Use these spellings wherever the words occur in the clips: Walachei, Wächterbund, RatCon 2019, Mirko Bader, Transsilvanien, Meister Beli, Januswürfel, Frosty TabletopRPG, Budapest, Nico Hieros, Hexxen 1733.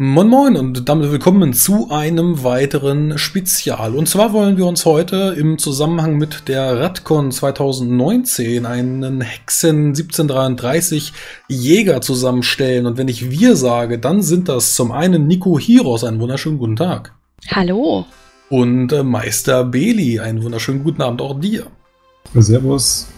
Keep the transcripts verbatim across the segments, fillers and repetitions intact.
Moin Moin und damit willkommen zu einem weiteren Spezial. Und zwar wollen wir uns heute im Zusammenhang mit der RatCon zwanzig neunzehn einen Hexxen siebzehn dreiunddreißig Jäger zusammenstellen. Und wenn ich wir sage, dann sind das zum einen Nico Hieros, einen wunderschönen guten Tag. Hallo. Und äh, Meister Beli, einen wunderschönen guten Abend auch dir. Servus.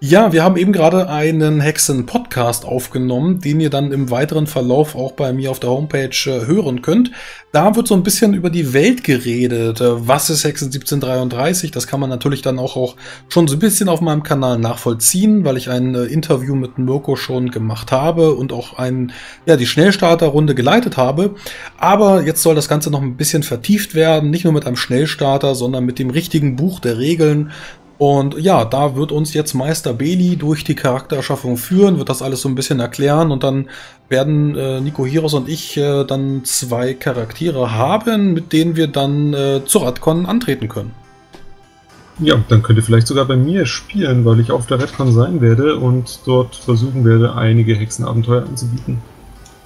Ja, wir haben eben gerade einen Hexen-Podcast aufgenommen, den ihr dann im weiteren Verlauf auch bei mir auf der Homepage äh, hören könnt. Da wird so ein bisschen über die Welt geredet. Was ist Hexxen siebzehn dreiunddreißig? Das kann man natürlich dann auch, auch schon so ein bisschen auf meinem Kanal nachvollziehen, weil ich ein äh, Interview mit Mirko schon gemacht habe und auch ein, ja, die Schnellstarter-Runde geleitet habe. Aber jetzt soll das Ganze noch ein bisschen vertieft werden, nicht nur mit einem Schnellstarter, sondern mit dem richtigen Buch der Regeln. Und ja, da wird uns jetzt Meister Beli durch die Charaktererschaffung führen, wird das alles so ein bisschen erklären und dann werden äh, Nico Hieros und ich äh, dann zwei Charaktere haben, mit denen wir dann äh, zur RatCon antreten können. Ja, dann könnt ihr vielleicht sogar bei mir spielen, weil ich auf der RatCon sein werde und dort versuchen werde, einige Hexenabenteuer anzubieten.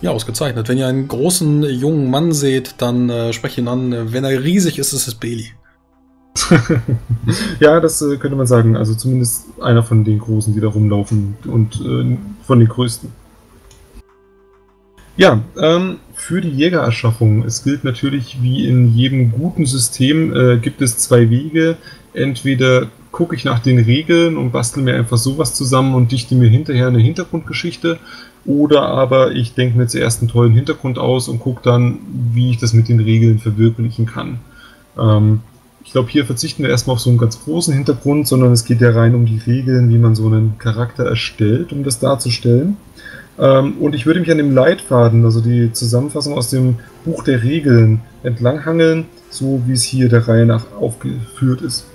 Ja, ausgezeichnet. Wenn ihr einen großen, jungen Mann seht, dann äh, sprecht ihn an. Wenn er riesig ist, ist es Beli. Ja, das äh, könnte man sagen. Also zumindest einer von den Großen, die da rumlaufen und äh, von den Größten. Ja, ähm, für die Jägererschaffung. Es gilt natürlich, wie in jedem guten System, äh, gibt es zwei Wege. Entweder gucke ich nach den Regeln und bastel mir einfach sowas zusammen und dichte mir hinterher eine Hintergrundgeschichte. Oder aber ich denke mir zuerst einen tollen Hintergrund aus und gucke dann, wie ich das mit den Regeln verwirklichen kann. Ähm, Ich glaube, hier verzichten wir erstmal auf so einen ganz großen Hintergrund, sondern es geht ja rein um die Regeln, wie man so einen Charakter erstellt, um das darzustellen. Ähm, und ich würde mich an dem Leitfaden, also die Zusammenfassung aus dem Buch der Regeln, entlanghangeln, so wie es hier der Reihe nach aufgeführt ist.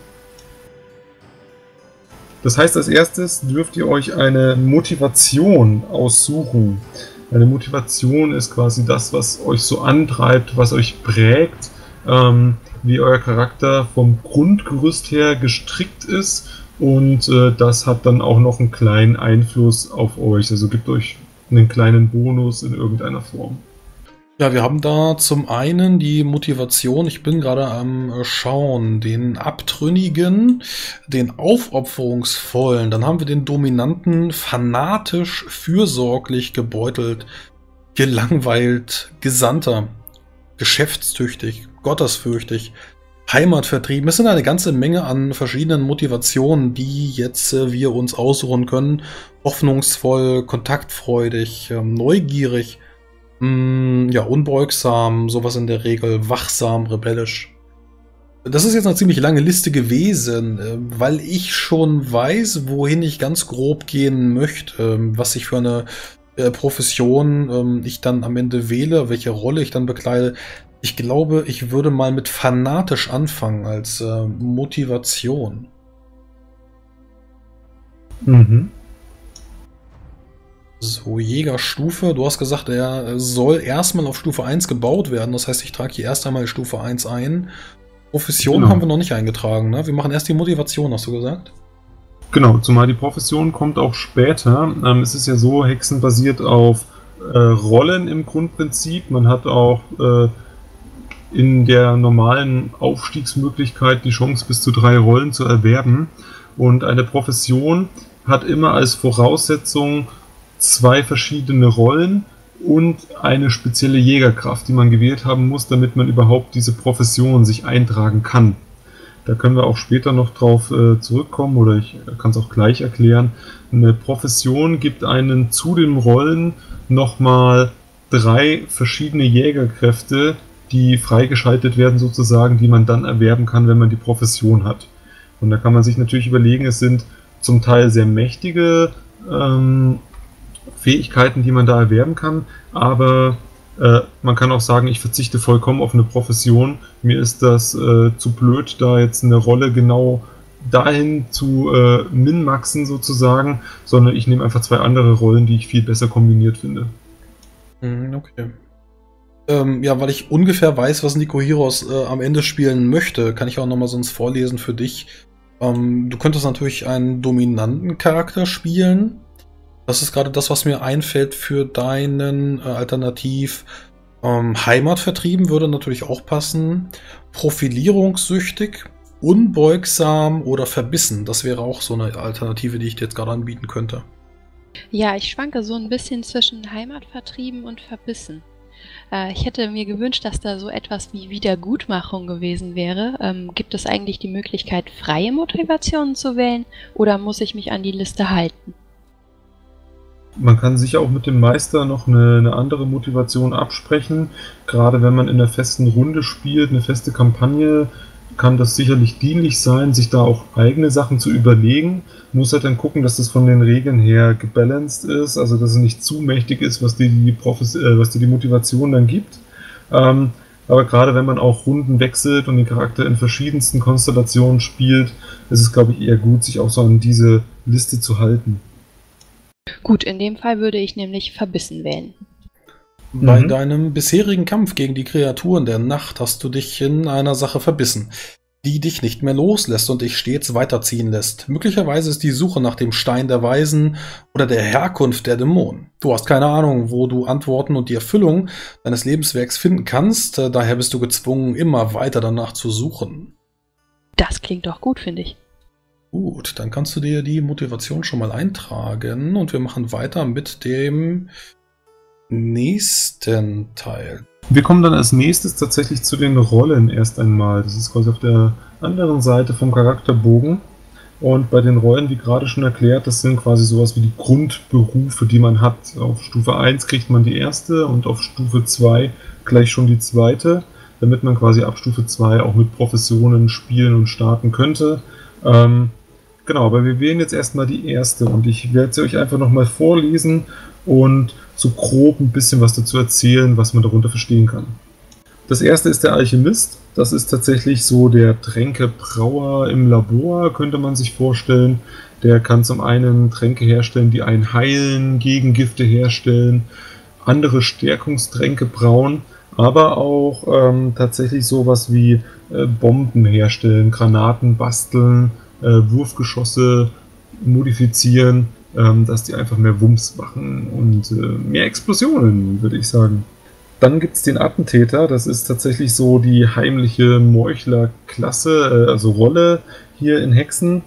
Das heißt, als erstes dürft ihr euch eine Motivation aussuchen. Eine Motivation ist quasi das, was euch so antreibt, was euch prägt, ähm, wie euer Charakter vom Grundgerüst her gestrickt ist, und äh, das hat dann auch noch einen kleinen Einfluss auf euch, also gibt euch einen kleinen Bonus in irgendeiner Form. Ja, wir haben da zum einen die Motivation, ich bin gerade am Schauen, den Abtrünnigen, den Aufopferungsvollen, dann haben wir den Dominanten, fanatisch, fürsorglich, gebeutelt, gelangweilt, Gesandter, geschäftstüchtig, gottesfürchtig, heimatvertrieben. Es sind eine ganze Menge an verschiedenen Motivationen, die jetzt äh, wir uns aussuchen können. Hoffnungsvoll, kontaktfreudig, äh, neugierig, mh, ja, unbeugsam, sowas in der Regel, wachsam, rebellisch. Das ist jetzt eine ziemlich lange Liste gewesen, äh, weil ich schon weiß, wohin ich ganz grob gehen möchte, äh, was ich für eine äh, Profession äh, ich dann am Ende wähle, welche Rolle ich dann bekleide. Ich glaube, ich würde mal mit fanatisch anfangen als äh, Motivation. Mhm. So, Jägerstufe. Du hast gesagt, er soll erstmal auf Stufe eins gebaut werden. Das heißt, ich trage hier erst einmal Stufe eins ein. Profession genau. Haben wir noch nicht eingetragen, ne? Wir machen erst die Motivation, hast du gesagt? Genau, zumal die Profession kommt auch später. Ähm, es ist ja so, Hexen basiert auf äh, Rollen im Grundprinzip. Man hat auch Äh, in der normalen Aufstiegsmöglichkeit die Chance, bis zu drei Rollen zu erwerben. Und eine Profession hat immer als Voraussetzung zwei verschiedene Rollen und eine spezielle Jägerkraft, die man gewählt haben muss, damit man überhaupt diese Profession sich eintragen kann. Da können wir auch später noch drauf äh, zurückkommen, oder ich kann es auch gleich erklären. Eine Profession gibt einen zu den Rollen nochmal drei verschiedene Jägerkräfte, die freigeschaltet werden sozusagen, die man dann erwerben kann, wenn man die Profession hat. Und da kann man sich natürlich überlegen, es sind zum Teil sehr mächtige ähm, Fähigkeiten, die man da erwerben kann, aber äh, man kann auch sagen, ich verzichte vollkommen auf eine Profession, mir ist das äh, zu blöd, da jetzt eine Rolle genau dahin zu äh, min-maxen sozusagen, sondern ich nehme einfach zwei andere Rollen, die ich viel besser kombiniert finde. Okay. Ähm, ja, weil ich ungefähr weiß, was Nico Hieros äh, am Ende spielen möchte, kann ich auch nochmal sonst vorlesen für dich. Ähm, du könntest natürlich einen dominanten Charakter spielen. Das ist gerade das, was mir einfällt für deinen äh, Alternativ Ähm, Heimat vertrieben würde natürlich auch passen. Profilierungssüchtig, unbeugsam oder verbissen. Das wäre auch so eine Alternative, die ich dir jetzt gerade anbieten könnte. Ja, ich schwanke so ein bisschen zwischen Heimat vertrieben und verbissen. Äh, ich hätte mir gewünscht, dass da so etwas wie Wiedergutmachung gewesen wäre. Ähm, gibt es eigentlich die Möglichkeit, freie Motivationen zu wählen oder muss ich mich an die Liste halten? Man kann sicher auch mit dem Meister noch eine, eine andere Motivation absprechen. Gerade wenn man in einer festen Runde spielt, eine feste Kampagne, kann das sicherlich dienlich sein, sich da auch eigene Sachen zu überlegen. Muss halt dann gucken, dass das von den Regeln her gebalanced ist, also dass es nicht zu mächtig ist, was dir die, Profis, äh, was dir die Motivation dann gibt. Ähm, aber gerade wenn man auch Runden wechselt und den Charakter in verschiedensten Konstellationen spielt, ist es, glaube ich, eher gut, sich auch so an diese Liste zu halten. Gut, in dem Fall würde ich nämlich verbissen wählen. Bei mhm. deinem bisherigen Kampf gegen die Kreaturen der Nacht hast du dich in einer Sache verbissen, die dich nicht mehr loslässt und dich stets weiterziehen lässt. Möglicherweise ist die Suche nach dem Stein der Weisen oder der Herkunft der Dämonen. Du hast keine Ahnung, wo du Antworten und die Erfüllung deines Lebenswerks finden kannst, daher bist du gezwungen, immer weiter danach zu suchen. Das klingt doch gut, finde ich. Gut, dann kannst du dir die Motivation schon mal eintragen und wir machen weiter mit dem nächsten Teil. Wir kommen dann als nächstes tatsächlich zu den Rollen erst einmal. Das ist quasi auf der anderen Seite vom Charakterbogen. Und bei den Rollen, wie gerade schon erklärt, das sind quasi sowas wie die Grundberufe, die man hat. Auf Stufe eins kriegt man die erste und auf Stufe zwei gleich schon die zweite, damit man quasi ab Stufe zwei auch mit Professionen spielen und starten könnte. Ähm, genau, aber wir wählen jetzt erstmal die erste und ich werde sie euch einfach nochmal vorlesen und so grob ein bisschen was dazu erzählen, was man darunter verstehen kann. Das erste ist der Alchemist, das ist tatsächlich so der Tränkebrauer im Labor, könnte man sich vorstellen. Der kann zum einen Tränke herstellen, die einen heilen, Gegengifte herstellen, andere Stärkungstränke brauen, aber auch ähm, tatsächlich sowas wie äh, Bomben herstellen, Granaten basteln, äh, Wurfgeschosse modifizieren, ähm, dass die einfach mehr Wumms machen und äh, mehr Explosionen, würde ich sagen. Dann gibt es den Attentäter, das ist tatsächlich so die heimliche Meuchler-Klasse, äh, also Rolle hier in Hexxen,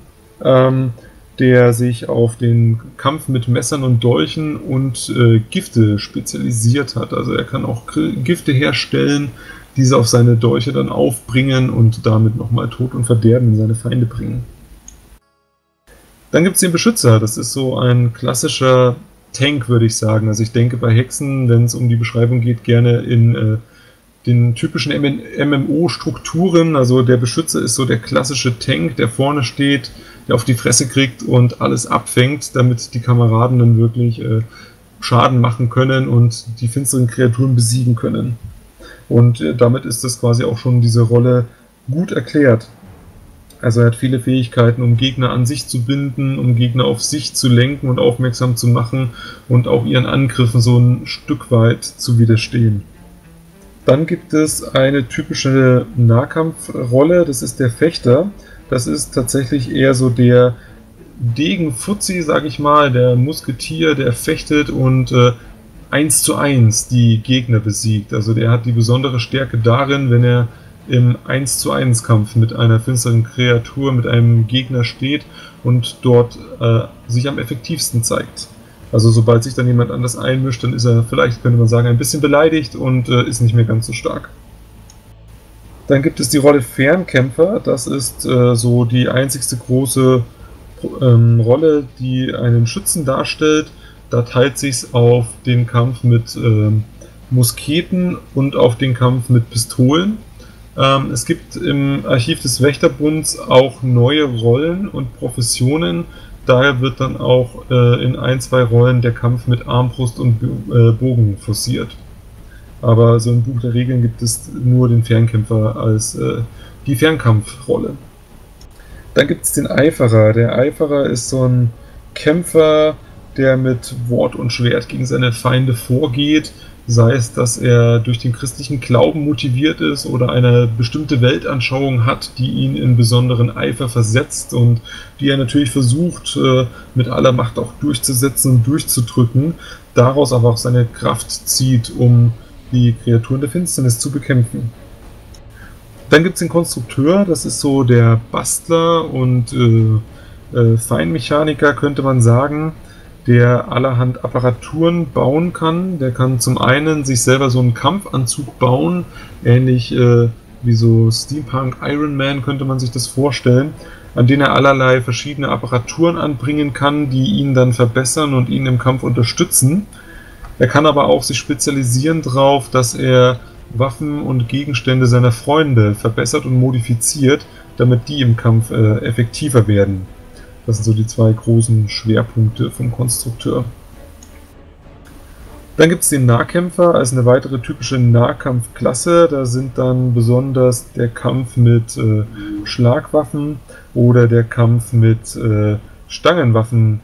ähm, der sich auf den Kampf mit Messern und Dolchen und äh, Gifte spezialisiert hat. Also er kann auch Gifte herstellen, diese auf seine Dolche dann aufbringen und damit nochmal Tod und Verderben in seine Feinde bringen. Dann gibt es den Beschützer. Das ist so ein klassischer Tank, würde ich sagen. Also ich denke bei Hexxen, wenn es um die Beschreibung geht, gerne in äh, den typischen M M O-Strukturen, also der Beschützer ist so der klassische Tank, der vorne steht, der auf die Fresse kriegt und alles abfängt, damit die Kameraden dann wirklich äh, Schaden machen können und die finsteren Kreaturen besiegen können. Und äh, damit ist das quasi auch schon diese Rolle gut erklärt. Also er hat viele Fähigkeiten, um Gegner an sich zu binden, um Gegner auf sich zu lenken und aufmerksam zu machen und auch ihren Angriffen so ein Stück weit zu widerstehen. Dann gibt es eine typische Nahkampfrolle, das ist der Fechter. Das ist tatsächlich eher so der Degenfuzzi, sage ich mal, der Musketier, der fechtet und äh, eins zu eins die Gegner besiegt. Also der hat die besondere Stärke darin, wenn er im eins zu eins Kampf mit einer finsteren Kreatur, mit einem Gegner steht und dort äh, sich am effektivsten zeigt. Also sobald sich dann jemand anders einmischt, dann ist er vielleicht, könnte man sagen, ein bisschen beleidigt und äh, ist nicht mehr ganz so stark. Dann gibt es die Rolle Fernkämpfer. Das ist äh, so die einzigste große ähm, Rolle, die einen Schützen darstellt. Da teilt sich es auf den Kampf mit äh, Musketen und auf den Kampf mit Pistolen. Ähm, es gibt im Archiv des Wächterbunds auch neue Rollen und Professionen. Daher wird dann auch äh, in ein, zwei Rollen der Kampf mit Armbrust und äh, Bogen forciert. Aber so im Buch der Regeln gibt es nur den Fernkämpfer als äh, die Fernkampfrolle. Dann gibt es den Eiferer. Der Eiferer ist so ein Kämpfer, der mit Wort und Schwert gegen seine Feinde vorgeht. Sei es, dass er durch den christlichen Glauben motiviert ist oder eine bestimmte Weltanschauung hat, die ihn in besonderen Eifer versetzt und die er natürlich versucht, mit aller Macht auch durchzusetzen und durchzudrücken, daraus aber auch seine Kraft zieht, um die Kreaturen der Finsternis zu bekämpfen. Dann gibt es den Konstrukteur, das ist so der Bastler und äh, äh, Feinmechaniker, könnte man sagen, der allerhand Apparaturen bauen kann. Der kann zum einen sich selber so einen Kampfanzug bauen, ähnlich äh, wie so Steampunk Iron Man könnte man sich das vorstellen, an denen er allerlei verschiedene Apparaturen anbringen kann, die ihn dann verbessern und ihn im Kampf unterstützen. Er kann aber auch sich spezialisieren darauf, dass er Waffen und Gegenstände seiner Freunde verbessert und modifiziert, damit die im Kampf äh, effektiver werden. Das sind so die zwei großen Schwerpunkte vom Konstrukteur. Dann gibt es den Nahkämpfer als eine weitere typische Nahkampfklasse. Da sind dann besonders der Kampf mit äh, Schlagwaffen oder der Kampf mit äh, Stangenwaffen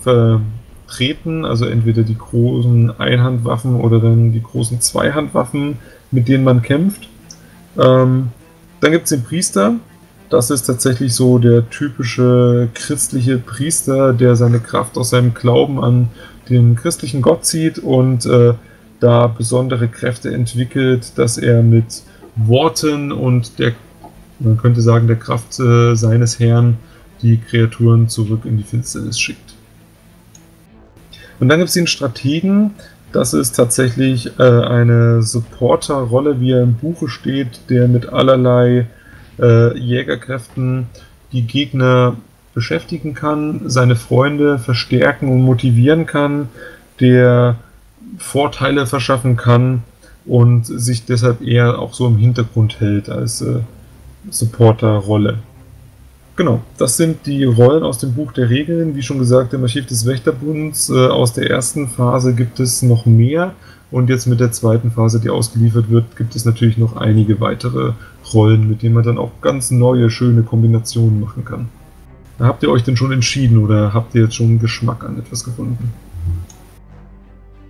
vertreten. Also entweder die großen Einhandwaffen oder dann die großen Zweihandwaffen, mit denen man kämpft. Ähm, dann gibt es den Priester. Das ist tatsächlich so der typische christliche Priester, der seine Kraft aus seinem Glauben an den christlichen Gott zieht und äh, da besondere Kräfte entwickelt, dass er mit Worten und der, man könnte sagen, der Kraft äh, seines Herrn die Kreaturen zurück in die Finsternis schickt. Und dann gibt es den Strategen, das ist tatsächlich äh, eine Supporter-Rolle, wie er im Buche steht, der mit allerlei äh, Jägerkräften die Gegner beschäftigen kann, seine Freunde verstärken und motivieren kann, der Vorteile verschaffen kann und sich deshalb eher auch so im Hintergrund hält als äh, Supporter-Rolle. Genau, das sind die Rollen aus dem Buch der Regeln. Wie schon gesagt, im Archiv des Wächterbunds äh, aus der ersten Phase gibt es noch mehr und jetzt mit der zweiten Phase, die ausgeliefert wird, gibt es natürlich noch einige weitere Rollen, mit denen man dann auch ganz neue, schöne Kombinationen machen kann. Habt ihr euch denn schon entschieden oder habt ihr jetzt schon Geschmack an etwas gefunden?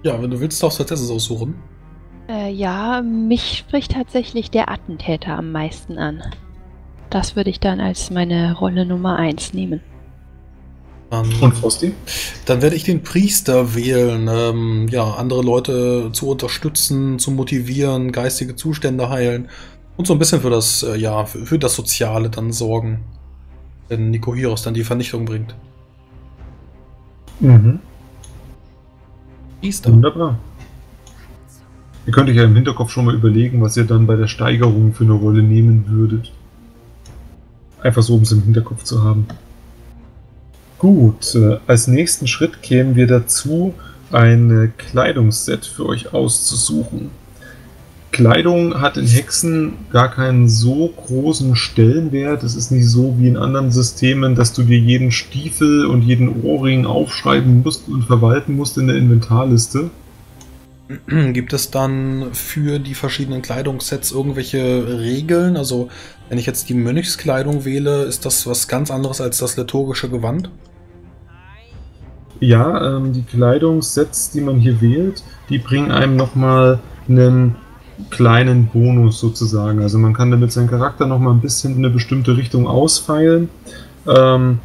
Ja, wenn du willst, darfst du tatsächlich aussuchen. Äh, ja, mich spricht tatsächlich der Attentäter am meisten an. Das würde ich dann als meine Rolle Nummer eins nehmen. Dann, Und Frosty? Dann werde ich den Priester wählen, ähm, ja, andere Leute zu unterstützen, zu motivieren, geistige Zustände heilen und so ein bisschen für das, äh, ja, für, für das Soziale dann sorgen. Wenn Nico Hieros dann die Vernichtung bringt. Mhm. Priester. Wunderbar. Ihr könnt euch ja im Hinterkopf schon mal überlegen, was ihr dann bei der Steigerung für eine Rolle nehmen würdet. Einfach so, um es im Hinterkopf zu haben. Gut, äh, als nächsten Schritt kämen wir dazu, ein Kleidungsset für euch auszusuchen. Kleidung hat in Hexxen gar keinen so großen Stellenwert. Es ist nicht so wie in anderen Systemen, dass du dir jeden Stiefel und jeden Ohrring aufschreiben musst und verwalten musst in der Inventarliste. Gibt es dann für die verschiedenen Kleidungssets irgendwelche Regeln? Also wenn ich jetzt die Mönchskleidung wähle, ist das was ganz anderes als das liturgische Gewand? Ja, ähm, die Kleidungssets, die man hier wählt, die bringen einem nochmal einen kleinen Bonus sozusagen. Also man kann damit seinen Charakter noch mal ein bisschen in eine bestimmte Richtung ausfeilen. Ähm,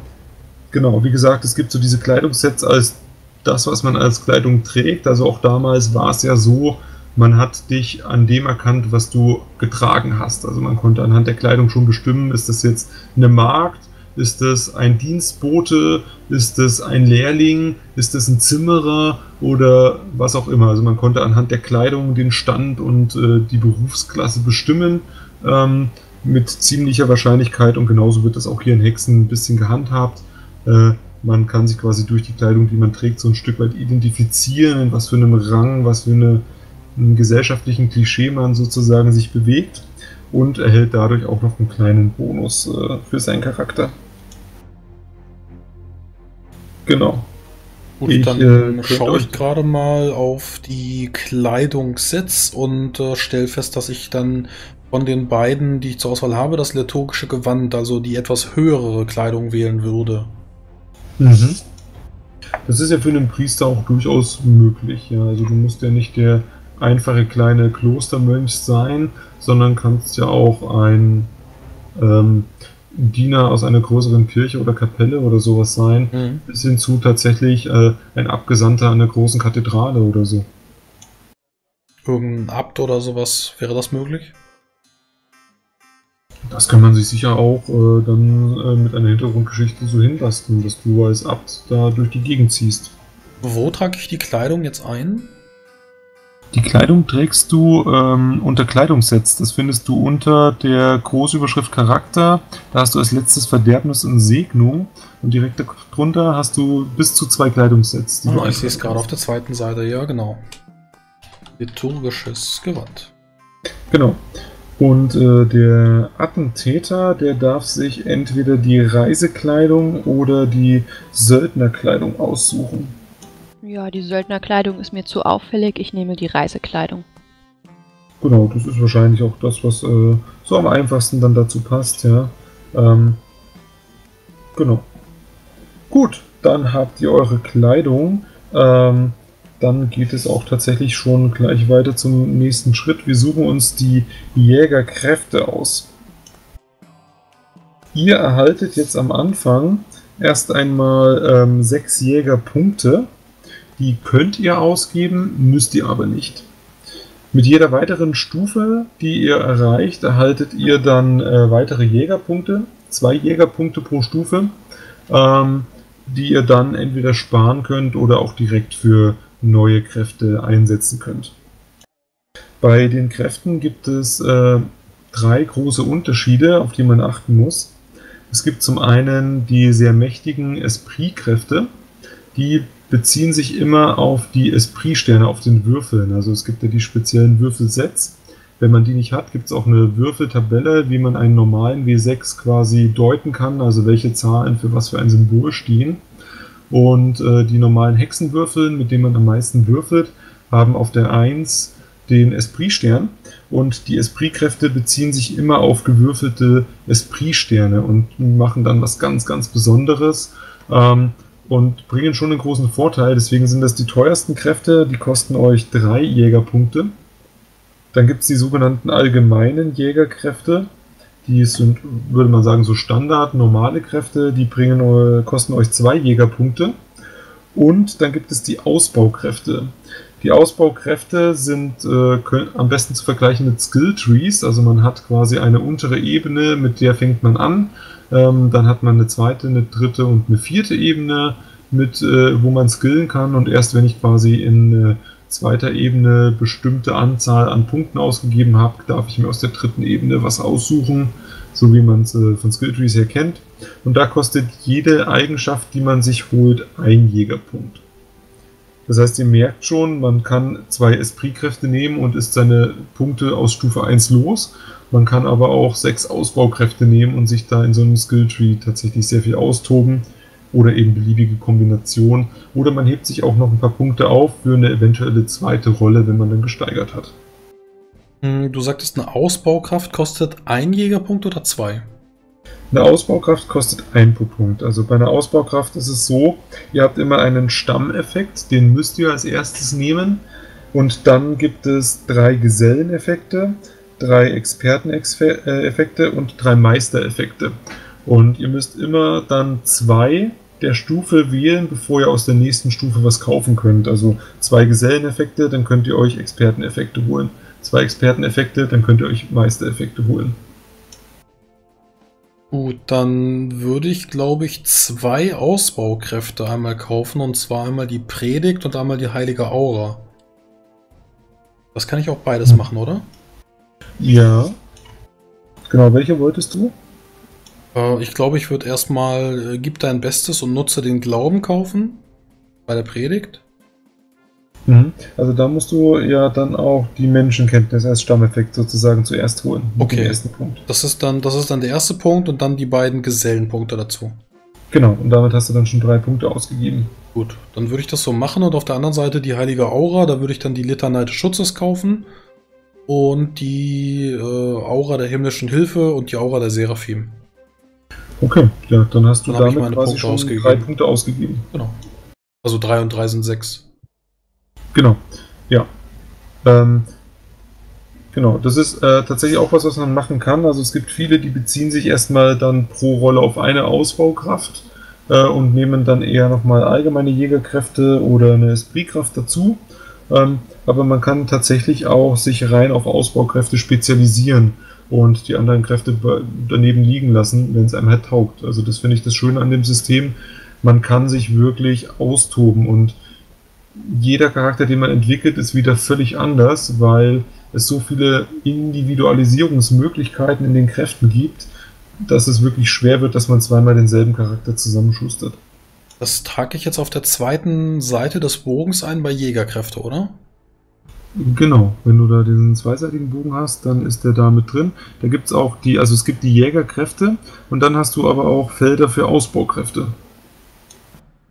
genau, wie gesagt, es gibt so diese Kleidungssets als das, was man als Kleidung trägt. Also auch damals war es ja so, man hat dich an dem erkannt, was du getragen hast. Also man konnte anhand der Kleidung schon bestimmen, ist das jetzt eine Magd, ist das ein Dienstbote, ist das ein Lehrling, ist das ein Zimmerer oder was auch immer. Also man konnte anhand der Kleidung den Stand und äh, die Berufsklasse bestimmen ähm, mit ziemlicher Wahrscheinlichkeit und genauso wird das auch hier in Hexxen ein bisschen gehandhabt. Äh, man kann sich quasi durch die Kleidung, die man trägt, so ein Stück weit identifizieren, was für einen Rang, was für eine, einen gesellschaftlichen Klischee man sozusagen sich bewegt. Und erhält dadurch auch noch einen kleinen Bonus äh, für seinen Charakter. Genau. Gut, ich, dann äh, schaue ich gerade mal auf die Kleidungssets und äh, stelle fest, dass ich dann von den beiden, die ich zur Auswahl habe, das liturgische Gewand, also die etwas höhere Kleidung wählen würde. Mhm. Das ist ja für einen Priester auch durchaus möglich. Ja? Also du musst ja nicht der einfache kleine Klostermönch sein, sondern kannst ja auch ein ähm, Diener aus einer größeren Kirche oder Kapelle oder sowas sein, mhm. bis hin zu tatsächlich äh, ein Abgesandter an einer großen Kathedrale oder so. irgendein Abt oder sowas, wäre das möglich? Das kann man sich sicher auch äh, dann äh, mit einer Hintergrundgeschichte so hinlasten, dass du als Abt da durch die Gegend ziehst. Wo trage ich die Kleidung jetzt ein? Die Kleidung trägst du ähm, unter Kleidungssets. Das findest du unter der Großüberschrift Charakter. Da hast du als letztes Verderbnis und Segnung. Und direkt darunter hast du bis zu zwei Kleidungssets. Die oh, ich sehe es gerade auf der zweiten Seite. Ja, genau. Liturgisches Gewand. Genau. Und äh, der Attentäter, der darf sich entweder die Reisekleidung oder die Söldnerkleidung aussuchen. Ja, die Söldnerkleidung ist mir zu auffällig. Ich nehme die Reisekleidung. Genau, das ist wahrscheinlich auch das, was äh, so am einfachsten dann dazu passt, ja. Ähm, genau. Gut, dann habt ihr eure Kleidung. Ähm, dann geht es auch tatsächlich schon gleich weiter zum nächsten Schritt. Wir suchen uns die Jägerkräfte aus. Ihr erhaltet jetzt am Anfang erst einmal ähm, sechs Jägerpunkte. Die könnt ihr ausgeben, müsst ihr aber nicht. Mit jeder weiteren Stufe, die ihr erreicht, erhaltet ihr dann äh, weitere Jägerpunkte, zwei Jägerpunkte pro Stufe, ähm, die ihr dann entweder sparen könnt oder auch direkt für neue Kräfte einsetzen könnt. Bei den Kräften gibt es äh, drei große Unterschiede, auf die man achten muss. Es gibt zum einen die sehr mächtigen Esprit-Kräfte, die beziehen sich immer auf die Esprit-Sterne, auf den Würfeln. Also es gibt ja die speziellen Würfelsets. Wenn man die nicht hat, gibt es auch eine Würfeltabelle, wie man einen normalen W sechs quasi deuten kann, also welche Zahlen für was für ein Symbol stehen. Und äh, die normalen Hexenwürfel, mit denen man am meisten würfelt, haben auf der eins den Esprit-Stern. Und die Esprit-Kräfte beziehen sich immer auf gewürfelte Esprit-Sterne und machen dann was ganz, ganz Besonderes. Ähm, Und bringen schon einen großen Vorteil, deswegen sind das die teuersten Kräfte, die kosten euch drei Jägerpunkte. Dann gibt es die sogenannten allgemeinen Jägerkräfte, die sind, würde man sagen, so Standard, normale Kräfte, die bringen, kosten euch zwei Jägerpunkte. Und dann gibt es die Ausbaukräfte. Die Ausbaukräfte sind äh, können, am besten zu vergleichen mit Skill-Trees, also man hat quasi eine untere Ebene, mit der fängt man an. Ähm, dann hat man eine zweite, eine dritte und eine vierte Ebene, mit, äh, wo man skillen kann. Und erst wenn ich quasi in äh, zweiter Ebene bestimmte Anzahl an Punkten ausgegeben habe, darf ich mir aus der dritten Ebene was aussuchen, so wie man es äh, von Skilltrees her kennt. Und da kostet jede Eigenschaft, die man sich holt, ein Jägerpunkt. Das heißt, ihr merkt schon, man kann zwei Esprit-Kräfte nehmen und ist seine Punkte aus Stufe eins los. Man kann aber auch sechs Ausbaukräfte nehmen und sich da in so einem Skilltree tatsächlich sehr viel austoben oder eben beliebige Kombinationen. Oder man hebt sich auch noch ein paar Punkte auf für eine eventuelle zweite Rolle, wenn man dann gesteigert hat. Du sagtest, eine Ausbaukraft kostet ein Jägerpunkt oder zwei? Eine Ausbaukraft kostet ein Punkt. Also bei einer Ausbaukraft ist es so, ihr habt immer einen Stammeffekt, den müsst ihr als erstes nehmen. Und dann gibt es drei Geselleneffekte, drei Experteneffekte und drei Meistereffekte. Und ihr müsst immer dann zwei der Stufe wählen, bevor ihr aus der nächsten Stufe was kaufen könnt. Also zwei Geselleneffekte, dann könnt ihr euch Experteneffekte holen. Zwei Experteneffekte, dann könnt ihr euch Meistereffekte holen. Gut, dann würde ich, glaube ich, zwei Ausbaukräfte einmal kaufen, und zwar einmal die Predigt und einmal die Heilige Aura. Das kann ich auch beides machen, oder? Ja. Genau, welche wolltest du? Äh, ich glaube, ich würde erstmal äh, gib dein Bestes und nutze den Glauben kaufen, bei der Predigt. Mhm. Also da musst du ja dann auch die Menschenkenntnis als Stammeffekt sozusagen zuerst holen. Okay, ersten Punkt. Das ist dann, das ist dann der erste Punkt und dann die beiden Gesellenpunkte dazu. Genau, und damit hast du dann schon drei Punkte ausgegeben. Gut, dann würde ich das so machen und auf der anderen Seite die Heilige Aura, da würde ich dann die Litanei des Schutzes kaufen und die äh, Aura der himmlischen Hilfe und die Aura der Seraphim. Okay, ja, dann hast du dann damit quasi Punkte schon ausgegeben. drei Punkte ausgegeben. Genau. Also drei und drei sind sechs. Genau, ja. Ähm, genau, das ist äh, tatsächlich auch was, was man machen kann. Also es gibt viele, die beziehen sich erstmal dann pro Rolle auf eine Ausbaukraft äh, und nehmen dann eher nochmal allgemeine Jägerkräfte oder eine Espritkraft dazu. Ähm, aber man kann tatsächlich auch sich rein auf Ausbaukräfte spezialisieren und die anderen Kräfte daneben liegen lassen, wenn es einem halt taugt. Also das finde ich das Schöne an dem System. Man kann sich wirklich austoben und jeder Charakter, den man entwickelt, ist wieder völlig anders, weil es so viele Individualisierungsmöglichkeiten in den Kräften gibt, dass es wirklich schwer wird, dass man zweimal denselben Charakter zusammenschustert. Das trage ich jetzt auf der zweiten Seite des Bogens ein bei Jägerkräfte, oder? Genau, wenn du da diesen zweiseitigen Bogen hast, dann ist der da mit drin. Da gibt es auch die, also es gibt die Jägerkräfte und dann hast du aber auch Felder für Ausbaukräfte.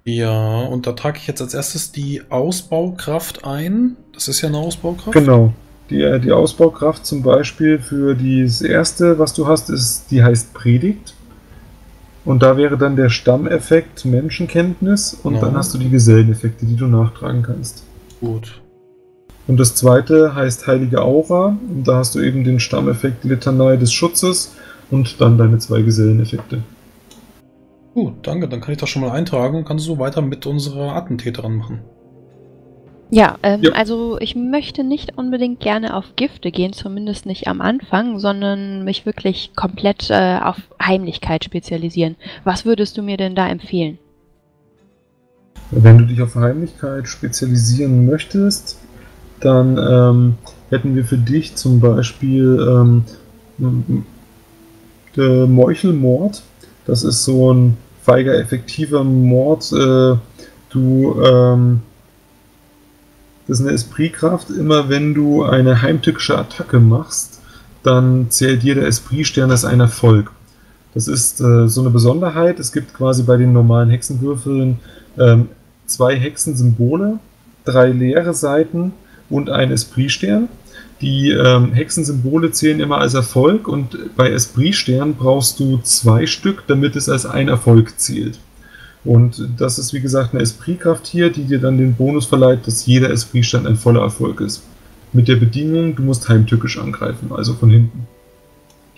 Ja, und da trage ich jetzt als erstes die Ausbaukraft ein. Das ist ja eine Ausbaukraft. Genau. Die, die Ausbaukraft zum Beispiel für das erste, was du hast, ist, die heißt Predigt. Und da wäre dann der Stammeffekt Menschenkenntnis und genau. Dann hast du die Geselleneffekte, die du nachtragen kannst. Gut. Und das zweite heißt Heilige Aura. Und da hast du eben den Stammeffekt Litanei des Schutzes und dann deine zwei Geselleneffekte. Gut, danke. Dann kann ich das schon mal eintragen und kann so weiter mit unserer Attentäterin machen. Ja, ähm, ja, also ich möchte nicht unbedingt gerne auf Gifte gehen, zumindest nicht am Anfang, sondern mich wirklich komplett äh, auf Heimlichkeit spezialisieren. Was würdest du mir denn da empfehlen? Wenn du dich auf Heimlichkeit spezialisieren möchtest, dann ähm, hätten wir für dich zum Beispiel ähm, der Meuchelmord. Das ist so ein feiger, effektiver Mord. Äh, du... Ähm, Das ist eine Esprit-Kraft. Immer wenn du eine heimtückische Attacke machst, dann zählt dir der Esprit-Stern als ein Erfolg. Das ist äh, so eine Besonderheit. Es gibt quasi bei den normalen Hexenwürfeln ähm, zwei Hexensymbole, drei leere Seiten und ein Esprit-Stern. Die ähm, Hexensymbole zählen immer als Erfolg und bei Esprit-Stern brauchst du zwei Stück, damit es als ein Erfolg zählt. Und das ist, wie gesagt, eine Esprit-Kraft hier, die dir dann den Bonus verleiht, dass jeder Esprit-Stand ein voller Erfolg ist. Mit der Bedingung, du musst heimtückisch angreifen, also von hinten.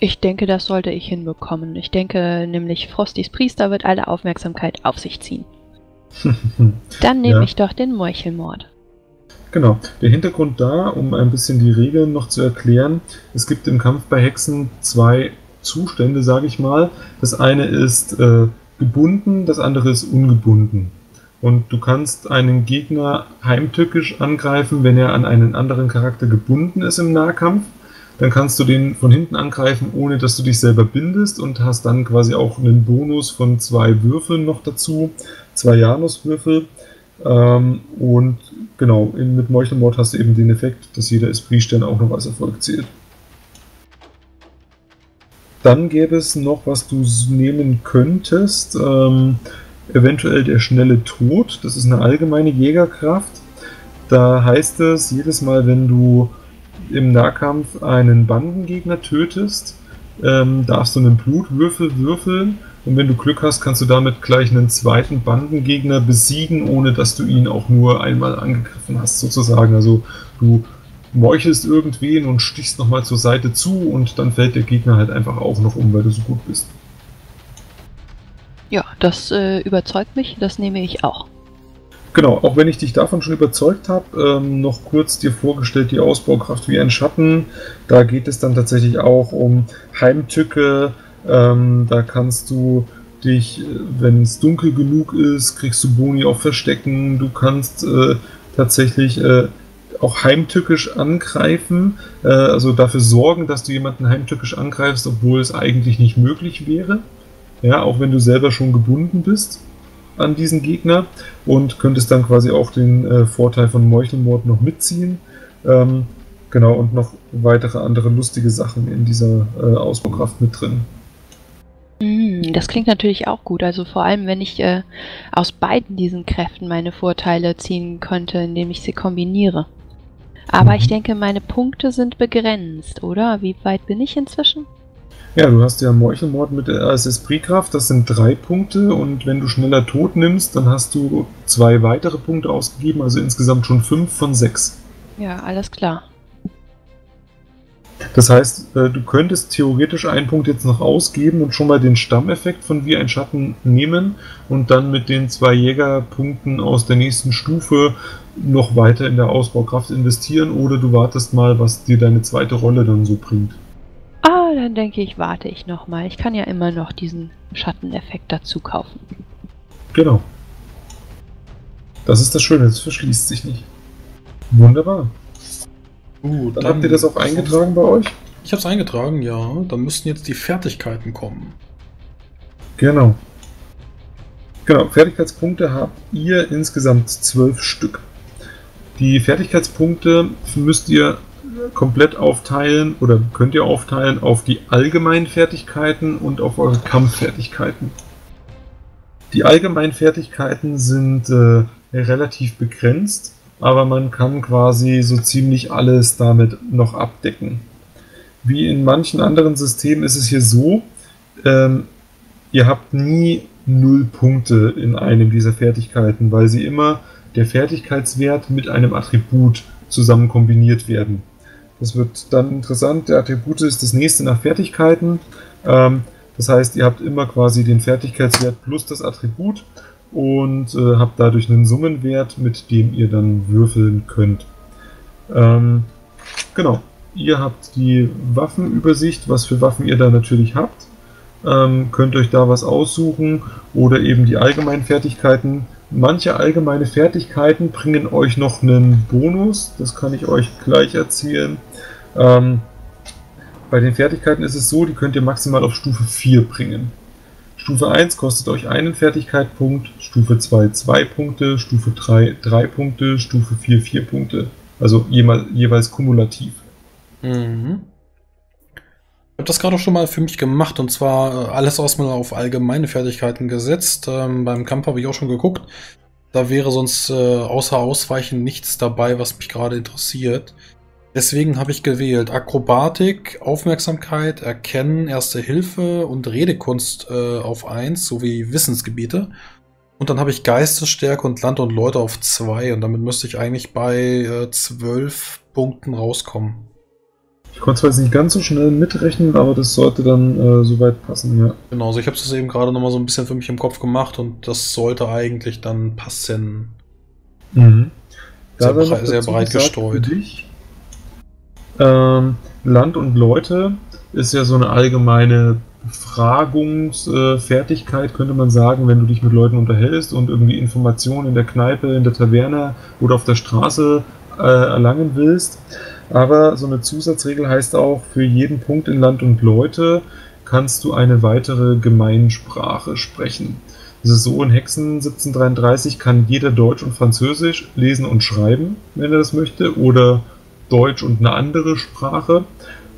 Ich denke, das sollte ich hinbekommen. Ich denke nämlich, Frostys Priester wird alle Aufmerksamkeit auf sich ziehen. Dann nehme ja. ich doch den Meuchelmord. Genau. Der Hintergrund da, um ein bisschen die Regeln noch zu erklären, es gibt im Kampf bei Hexen zwei Zustände, sage ich mal. Das eine ist... Äh, gebunden, das andere ist ungebunden. Und du kannst einen Gegner heimtückisch angreifen, wenn er an einen anderen Charakter gebunden ist im Nahkampf. Dann kannst du den von hinten angreifen, ohne dass du dich selber bindest und hast dann quasi auch einen Bonus von zwei Würfeln noch dazu, zwei Januswürfel. Ähm, und genau, mit Meuchelmord hast du eben den Effekt, dass jeder Esprit-Stern auch noch als Erfolg zählt. Dann gäbe es noch, was du nehmen könntest, ähm, eventuell der schnelle Tod. Das ist eine allgemeine Jägerkraft. Da heißt es, jedes Mal, wenn du im Nahkampf einen Bandengegner tötest, ähm, darfst du einen Blutwürfel würfeln. Und wenn du Glück hast, kannst du damit gleich einen zweiten Bandengegner besiegen, ohne dass du ihn auch nur einmal angegriffen hast, sozusagen. Also du meuchelst irgendwen und stichst nochmal zur Seite zu und dann fällt der Gegner halt einfach auch noch um, weil du so gut bist. Ja, das äh, überzeugt mich, das nehme ich auch. Genau, auch wenn ich dich davon schon überzeugt habe, ähm, noch kurz dir vorgestellt die Ausbaukraft wie ein Schatten. Da geht es dann tatsächlich auch um Heimtücke, ähm, da kannst du dich, wenn es dunkel genug ist, kriegst du Boni auf Verstecken, du kannst äh, tatsächlich äh, auch heimtückisch angreifen, äh, also dafür sorgen, dass du jemanden heimtückisch angreifst, obwohl es eigentlich nicht möglich wäre. Ja, auch wenn du selber schon gebunden bist an diesen Gegner und könntest dann quasi auch den äh, Vorteil von Meuchelmord noch mitziehen. Ähm, genau, und noch weitere andere lustige Sachen in dieser äh, Ausbaukraft mit drin. Das klingt natürlich auch gut, also vor allem, wenn ich äh, aus beiden diesen Kräften meine Vorteile ziehen könnte, indem ich sie kombiniere. Aber ich denke, meine Punkte sind begrenzt, oder? Wie weit bin ich inzwischen? Ja, du hast ja Meuchelmord mit der Esprit-Kraft, das sind drei Punkte und wenn du schneller Tod nimmst, dann hast du zwei weitere Punkte ausgegeben, also insgesamt schon fünf von sechs. Ja, alles klar. Das heißt, du könntest theoretisch einen Punkt jetzt noch ausgeben und schon mal den Stammeffekt von Wie ein Schatten nehmen und dann mit den zwei Jägerpunkten aus der nächsten Stufe noch weiter in der Ausbaukraft investieren oder du wartest mal, was dir deine zweite Rolle dann so bringt. Ah, dann denke ich, warte ich nochmal. Ich kann ja immer noch diesen Schatteneffekt dazu kaufen. Genau. Das ist das Schöne, das verschließt sich nicht. Wunderbar. Uh, dann, dann habt ihr das auch eingetragen bei euch? Ich habe es eingetragen, ja. Dann müssten jetzt die Fertigkeiten kommen. Genau. Genau, Fertigkeitspunkte habt ihr insgesamt zwölf Stück. Die Fertigkeitspunkte müsst ihr komplett aufteilen oder könnt ihr aufteilen auf die allgemeinen Fertigkeiten und auf eure Kampffertigkeiten. Die allgemeinen Fertigkeiten sind äh, relativ begrenzt, aber man kann quasi so ziemlich alles damit noch abdecken. Wie in manchen anderen Systemen ist es hier so, ähm, ihr habt nie null Punkte in einem dieser Fertigkeiten, weil sie immer der Fertigkeitswert mit einem Attribut zusammen kombiniert werden. Das wird dann interessant, der Attribut ist das nächste nach Fertigkeiten, das heißt, ihr habt immer quasi den Fertigkeitswert plus das Attribut und habt dadurch einen Summenwert, mit dem ihr dann würfeln könnt. Genau, ihr habt die Waffenübersicht, was für Waffen ihr da natürlich habt. Könnt euch da was aussuchen oder eben die allgemeinen Fertigkeiten. Manche allgemeine Fertigkeiten bringen euch noch einen Bonus, das kann ich euch gleich erzählen. Ähm, bei den Fertigkeiten ist es so, die könnt ihr maximal auf Stufe vier bringen. Stufe eins kostet euch einen Fertigkeitspunkt, Stufe zwei zwei Punkte, Stufe drei drei Punkte, Stufe vier vier Punkte. Also jeweils, jeweils kumulativ. Mhm. Ich habe das gerade auch schon mal für mich gemacht und zwar alles erstmal auf allgemeine Fertigkeiten gesetzt. Ähm, beim Kampf habe ich auch schon geguckt. Da wäre sonst äh, außer Ausweichen nichts dabei, was mich gerade interessiert. Deswegen habe ich gewählt Akrobatik, Aufmerksamkeit, Erkennen, Erste Hilfe und Redekunst äh, auf eins sowie Wissensgebiete. Und dann habe ich Geistesstärke und Land und Leute auf zwei und damit müsste ich eigentlich bei äh, zwölf Punkten rauskommen. Ich konnte zwar jetzt nicht ganz so schnell mitrechnen, aber das sollte dann äh, soweit passen, ja. Genau, also ich habe es eben gerade nochmal so ein bisschen für mich im Kopf gemacht und das sollte eigentlich dann passen. Mhm. Da sehr, brei sehr breit gestreut. Ähm, Land und Leute ist ja so eine allgemeine Befragungsfertigkeit, äh, könnte man sagen, wenn du dich mit Leuten unterhältst und irgendwie Informationen in der Kneipe, in der Taverne oder auf der Straße äh, erlangen willst. Aber so eine Zusatzregel heißt auch, für jeden Punkt in Land und Leute kannst du eine weitere Gemeinsprache sprechen. Das ist so, in Hexxen siebzehn dreiunddreißig kann jeder Deutsch und Französisch lesen und schreiben, wenn er das möchte, oder Deutsch und eine andere Sprache.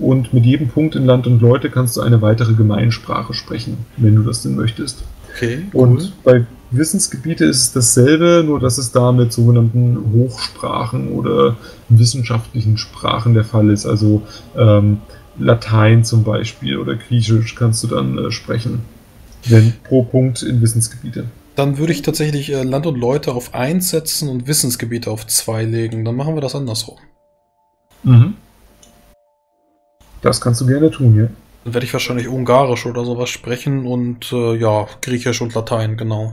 Und mit jedem Punkt in Land und Leute kannst du eine weitere Gemeinsprache sprechen, wenn du das denn möchtest. Okay, cool. Und bei Wissensgebiete ist es dasselbe, nur dass es da mit sogenannten Hochsprachen oder wissenschaftlichen Sprachen der Fall ist. Also ähm, Latein zum Beispiel oder Griechisch kannst du dann äh, sprechen, wenn pro Punkt in Wissensgebiete. Dann würde ich tatsächlich äh, Land und Leute auf eins setzen und Wissensgebiete auf zwei legen. Dann machen wir das andersrum. Mhm. Das kannst du gerne tun, ja. Dann werde ich wahrscheinlich Ungarisch oder sowas sprechen und äh, ja, Griechisch und Latein, genau.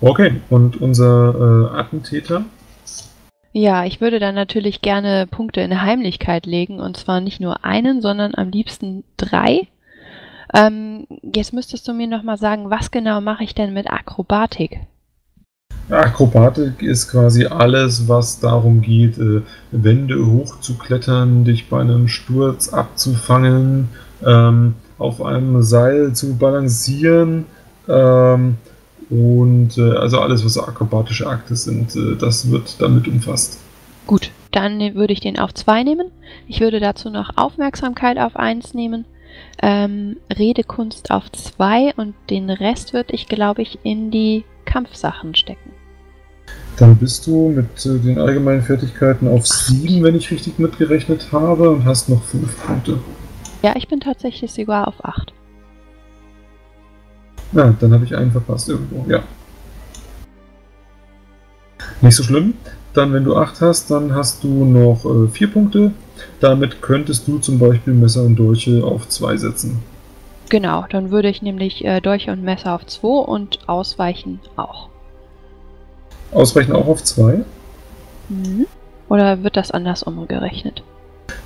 Okay, und unser äh, Attentäter? Ja, ich würde dann natürlich gerne Punkte in Heimlichkeit legen und zwar nicht nur einen, sondern am liebsten drei. Ähm, jetzt müsstest du mir nochmal sagen, was genau mache ich denn mit Akrobatik? Akrobatik ist quasi alles, was darum geht, äh, Wände hochzuklettern, dich bei einem Sturz abzufangen, ähm, auf einem Seil zu balancieren ähm, und äh, also alles, was akrobatische Akte sind, äh, das wird damit umfasst. Gut, dann würde ich den auf zwei nehmen. Ich würde dazu noch Aufmerksamkeit auf eins nehmen. Ähm, Redekunst auf zwei und den Rest würde ich, glaube ich, in die Kampfsachen stecken. Dann bist du mit äh, den allgemeinen Fertigkeiten auf sieben, wenn ich richtig mitgerechnet habe, und hast noch fünf Punkte. Ja, ich bin tatsächlich sogar auf acht. Na, ja, dann habe ich einen verpasst irgendwo, ja. Nicht so schlimm. Dann, wenn du acht hast, dann hast du noch äh, vier Punkte. Damit könntest du zum Beispiel Messer und Dolche auf zwei setzen. Genau, dann würde ich nämlich äh, Dolche und Messer auf zwei und Ausweichen auch. Ausweichen auch auf zwei? Mhm. Oder wird das anders umgerechnet?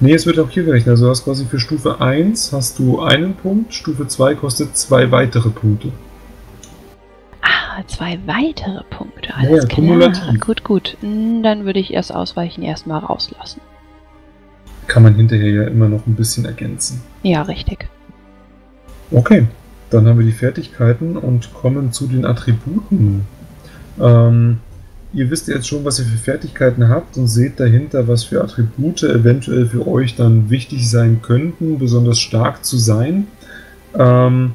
Ne, es wird auch hier gerechnet. Also du hast quasi für Stufe eins hast du einen Punkt, Stufe zwei kostet zwei weitere Punkte. Ah, zwei weitere Punkte, alles ja, klar. Kumulativ. Gut, gut. Dann würde ich erst Ausweichen erstmal rauslassen. Kann man hinterher ja immer noch ein bisschen ergänzen. Ja, richtig. Okay, dann haben wir die Fertigkeiten und kommen zu den Attributen. Ähm, ihr wisst jetzt schon, was ihr für Fertigkeiten habt und seht dahinter, was für Attribute eventuell für euch dann wichtig sein könnten, besonders stark zu sein. Ähm,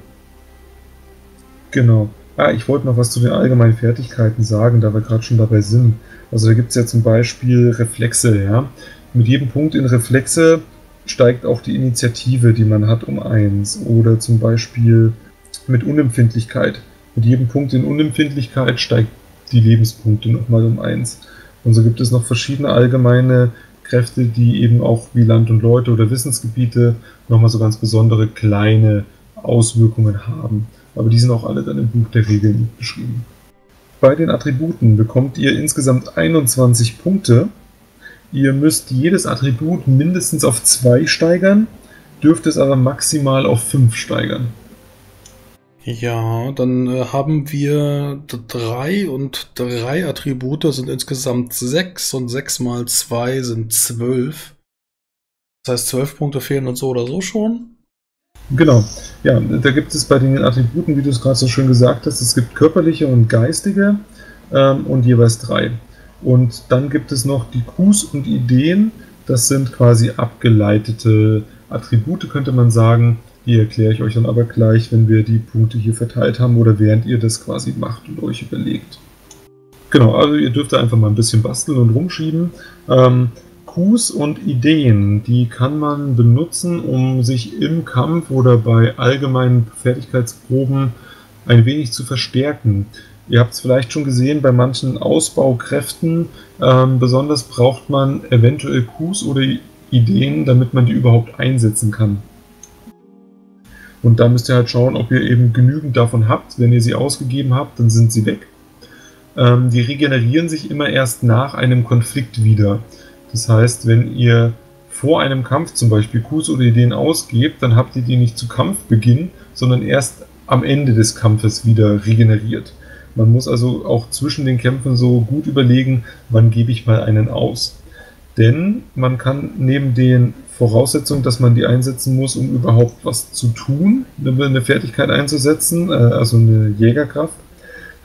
genau. Ah, ich wollte noch was zu den allgemeinen Fertigkeiten sagen, da wir gerade schon dabei sind. Also da gibt es ja zum Beispiel Reflexe, ja. Mit jedem Punkt in Reflexe steigt auch die Initiative, die man hat, um eins. Oder zum Beispiel mit Unempfindlichkeit. Mit jedem Punkt in Unempfindlichkeit steigt die Lebenspunkte nochmal um eins. Und so gibt es noch verschiedene allgemeine Kräfte, die eben auch wie Land und Leute oder Wissensgebiete nochmal so ganz besondere kleine Auswirkungen haben. Aber die sind auch alle dann im Buch der Regeln beschrieben. Bei den Attributen bekommt ihr insgesamt einundzwanzig Punkte. Ihr müsst jedes Attribut mindestens auf zwei steigern, dürft es aber maximal auf fünf steigern. Ja, dann äh, haben wir drei und drei Attribute sind insgesamt sechs und sechs mal zwei sind zwölf. Das heißt, zwölf Punkte fehlen uns so oder so schon. Genau, ja, da gibt es bei den Attributen, wie du es gerade so schön gesagt hast, es gibt körperliche und geistige ähm, und jeweils drei. Und dann gibt es noch die Qs und Ideen, das sind quasi abgeleitete Attribute, könnte man sagen. Die erkläre ich euch dann aber gleich, wenn wir die Punkte hier verteilt haben oder während ihr das quasi macht und euch überlegt. Genau, also ihr dürft da einfach mal ein bisschen basteln und rumschieben. Ähm, Qs und Ideen, die kann man benutzen, um sich im Kampf oder bei allgemeinen Fertigkeitsproben ein wenig zu verstärken. Ihr habt es vielleicht schon gesehen, bei manchen Ausbaukräften ähm, besonders braucht man eventuell Qs oder Ideen, damit man die überhaupt einsetzen kann. Und da müsst ihr halt schauen, ob ihr eben genügend davon habt. Wenn ihr sie ausgegeben habt, dann sind sie weg. Ähm, die regenerieren sich immer erst nach einem Konflikt wieder. Das heißt, wenn ihr vor einem Kampf zum Beispiel Qs oder Ideen ausgebt, dann habt ihr die nicht zu Kampfbeginn, sondern erst am Ende des Kampfes wieder regeneriert. Man muss also auch zwischen den Kämpfen so gut überlegen, wann gebe ich mal einen aus. Denn man kann neben den Voraussetzungen, dass man die einsetzen muss, um überhaupt was zu tun, eine Fertigkeit einzusetzen, also eine Jägerkraft,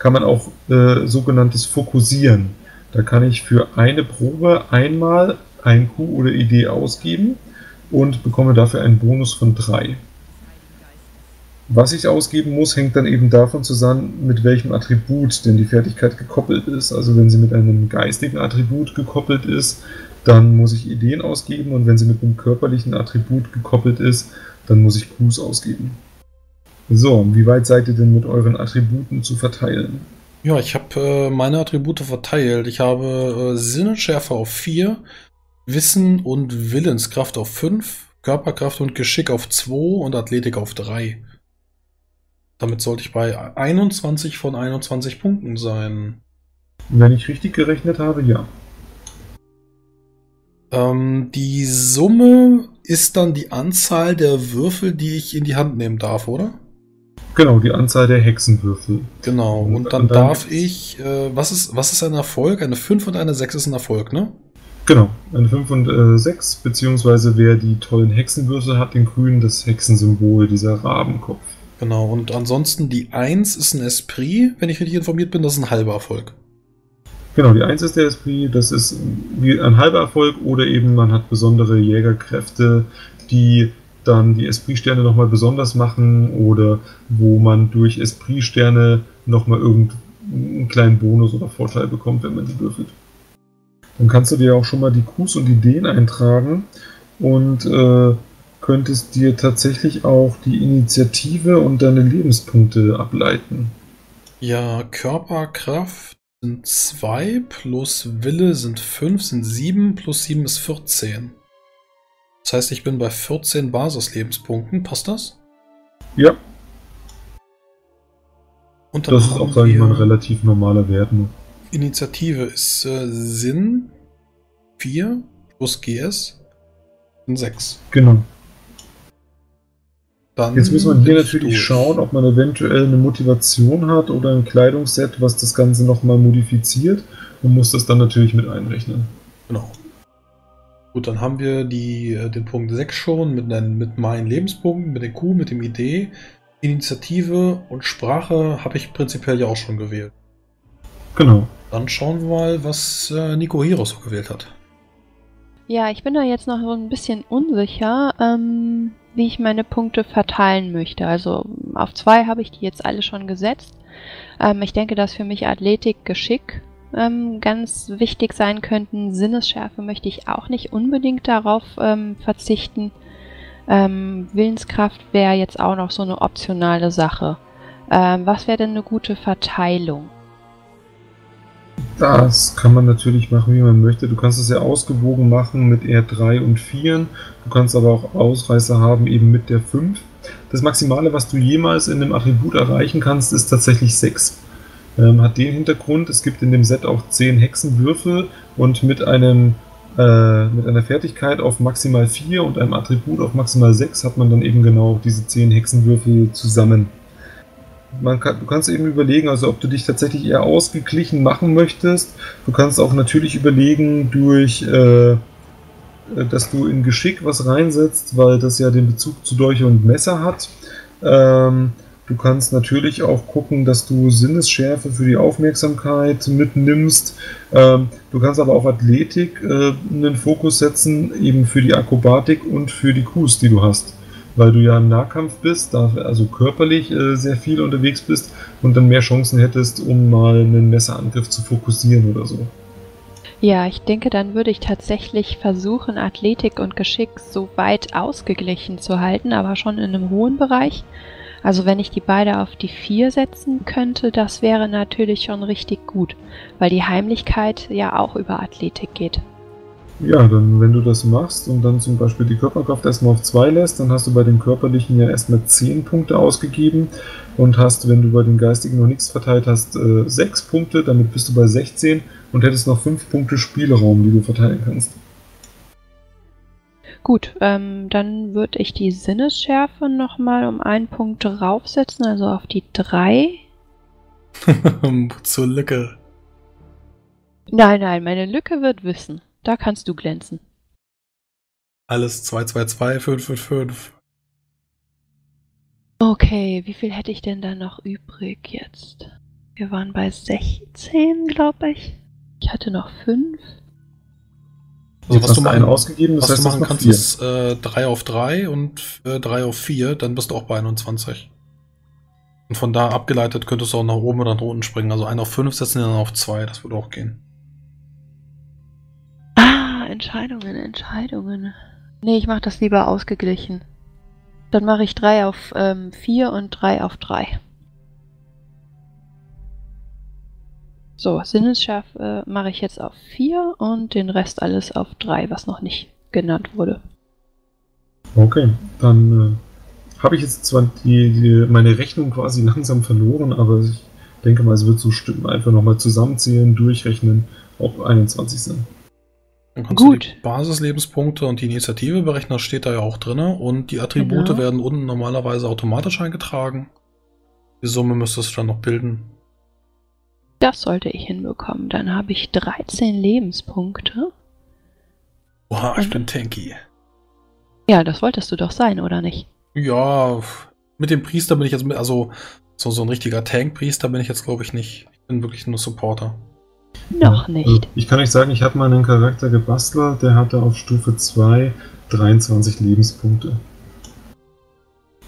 kann man auch äh, sogenanntes Fokussieren. Da kann ich für eine Probe einmal ein Q oder Idee ausgeben und bekomme dafür einen Bonus von drei. Was ich ausgeben muss, hängt dann eben davon zusammen, mit welchem Attribut denn die Fertigkeit gekoppelt ist. Also wenn sie mit einem geistigen Attribut gekoppelt ist, dann muss ich Ideen ausgeben und wenn sie mit einem körperlichen Attribut gekoppelt ist, dann muss ich Qs ausgeben. So, wie weit seid ihr denn mit euren Attributen zu verteilen? Ja, ich habe äh, meine Attribute verteilt. Ich habe äh, Sinnesschärfe auf vier, Wissen und Willenskraft auf fünf, Körperkraft und Geschick auf zwei und Athletik auf drei. Damit sollte ich bei einundzwanzig von einundzwanzig Punkten sein. Wenn ich richtig gerechnet habe, ja. Ähm, die Summe ist dann die Anzahl der Würfel, die ich in die Hand nehmen darf, oder? Genau, die Anzahl der Hexenwürfel. Genau, und, und dann, dann darf ich... Äh, was ist, was ist ein Erfolg? Eine fünf und eine sechs ist ein Erfolg, ne? Genau, eine fünf und äh, sechs, beziehungsweise wer die tollen Hexenwürfel hat, den grünen, das Hexensymbol, dieser Rabenkopf. Genau, und ansonsten die eins ist ein Esprit, wenn ich richtig informiert bin, das ist ein halber Erfolg. Genau, die eins ist der Esprit, das ist wie ein halber Erfolg oder eben man hat besondere Jägerkräfte, die dann die Esprit-Sterne nochmal besonders machen oder wo man durch Esprit-Sterne nochmal irgendeinen kleinen Bonus oder Vorteil bekommt, wenn man die würfelt. Dann kannst du dir auch schon mal die Qs und Ideen eintragen und äh, könntest dir tatsächlich auch die Initiative und deine Lebenspunkte ableiten. Ja, Körperkraft sind zwei, plus Wille sind fünf, sind sieben, plus sieben ist vierzehn. Das heißt, ich bin bei vierzehn Basislebenspunkten. Passt das? Ja. Und dann das ist auch, sag ich mal, ein relativ normaler Wert. Noch. Initiative ist äh, Sinn vier plus G S und sechs. Genau. Dann jetzt muss man hier natürlich durch. schauen, ob man eventuell eine Motivation hat oder ein Kleidungsset, was das Ganze nochmal modifiziert, und muss das dann natürlich mit einrechnen. Genau. Gut, dann haben wir die, den Punkt sechs schon mit, einem, mit meinen Lebenspunkten, mit der Q, mit dem I D. Initiative und Sprache habe ich prinzipiell ja auch schon gewählt. Genau. Dann schauen wir mal, was äh, Nico Hieros so gewählt hat. Ja, ich bin da jetzt noch so ein bisschen unsicher, ähm, wie ich meine Punkte verteilen möchte. Also auf zwei habe ich die jetzt alle schon gesetzt. Ähm, ich denke, dass für mich Athletik, Geschick ähm, ganz wichtig sein könnten. Sinnesschärfe möchte ich auch nicht unbedingt darauf ähm, verzichten. Ähm, Willenskraft wäre jetzt auch noch so eine optionale Sache. Ähm, was wäre denn eine gute Verteilung? Das kann man natürlich machen, wie man möchte. Du kannst es ja ausgewogen machen mit eher drei und vier. Du kannst aber auch Ausreißer haben, eben mit der fünf. Das Maximale, was du jemals in dem Attribut erreichen kannst, ist tatsächlich sechs. Ähm, hat den Hintergrund, es gibt in dem Set auch zehn Hexenwürfel, und mit einem äh, mit einer Fertigkeit auf maximal vier und einem Attribut auf maximal sechs hat man dann eben genau diese zehn Hexenwürfel zusammen. Man kann, du kannst eben überlegen, also ob du dich tatsächlich eher ausgeglichen machen möchtest. Du kannst auch natürlich überlegen, durch, äh, dass du in Geschick was reinsetzt, weil das ja den Bezug zu Dolche und Messer hat. Ähm, du kannst natürlich auch gucken, dass du Sinnesschärfe für die Aufmerksamkeit mitnimmst. Ähm, du kannst aber auf Athletik äh, einen Fokus setzen, eben für die Akrobatik und für die Qs, die du hast. Weil du ja im Nahkampf bist, da also körperlich äh, sehr viel unterwegs bist und dann mehr Chancen hättest, um mal einen Messerangriff zu fokussieren oder so. Ja, ich denke, dann würde ich tatsächlich versuchen, Athletik und Geschick so weit ausgeglichen zu halten, aber schon in einem hohen Bereich. Also wenn ich die beide auf die vier setzen könnte, das wäre natürlich schon richtig gut, weil die Heimlichkeit ja auch über Athletik geht. Ja, dann wenn du das machst und dann zum Beispiel die Körperkraft erstmal auf zwei lässt, dann hast du bei den körperlichen ja erstmal zehn Punkte ausgegeben und hast, wenn du bei den geistigen noch nichts verteilt hast, sechs Punkte, damit bist du bei sechzehn und hättest noch fünf Punkte Spielraum, die du verteilen kannst. Gut, ähm, dann würde ich die Sinnesschärfe nochmal um einen Punkt draufsetzen, also auf die drei. Zur Lücke. Nein, nein, meine Lücke wird wissen. Da kannst du glänzen. Alles zwei, zwei, zwei, fünf, fünf, fünf. Okay, wie viel hätte ich denn da noch übrig jetzt? Wir waren bei sechzehn, glaube ich. Ich hatte noch fünf. Also, was du mal einen ausgegeben, das heißt, du machen kannst, ist äh, drei auf drei und äh, drei auf vier, dann bist du auch bei einundzwanzig. Und von da abgeleitet könntest du auch nach oben oder nach unten springen. Also eins auf fünf setzen, dann auf zwei, das würde auch gehen. Entscheidungen, Entscheidungen. Nee, ich mache das lieber ausgeglichen. Dann mache ich drei auf vier ähm, und drei auf drei. So, Sinnesschärfe äh, mache ich jetzt auf vier und den Rest alles auf drei, was noch nicht genannt wurde. Okay, dann äh, habe ich jetzt zwar die, die, meine Rechnung quasi langsam verloren, aber ich denke mal, es wird so stimmen. Einfach nochmal zusammenzählen, durchrechnen, ob einundzwanzig sind. Dann kannst Gut. du die Basislebenspunkte und die Initiative berechnen, das steht da ja auch drin. Und die Attribute genau. werden unten normalerweise automatisch eingetragen. Die Summe müsstest du dann noch bilden. Das sollte ich hinbekommen. Dann habe ich dreizehn Lebenspunkte. Boah, ich und bin tanky. Ja, das wolltest du doch sein, oder nicht? Ja, mit dem Priester bin ich jetzt, mit, also so, so ein richtiger Tank-Priester bin ich jetzt, glaube ich, nicht. Ich bin wirklich nur Supporter. Noch nicht. Also ich kann euch sagen, ich habe mal einen Charakter gebastelt, der hatte auf Stufe zwei dreiundzwanzig Lebenspunkte.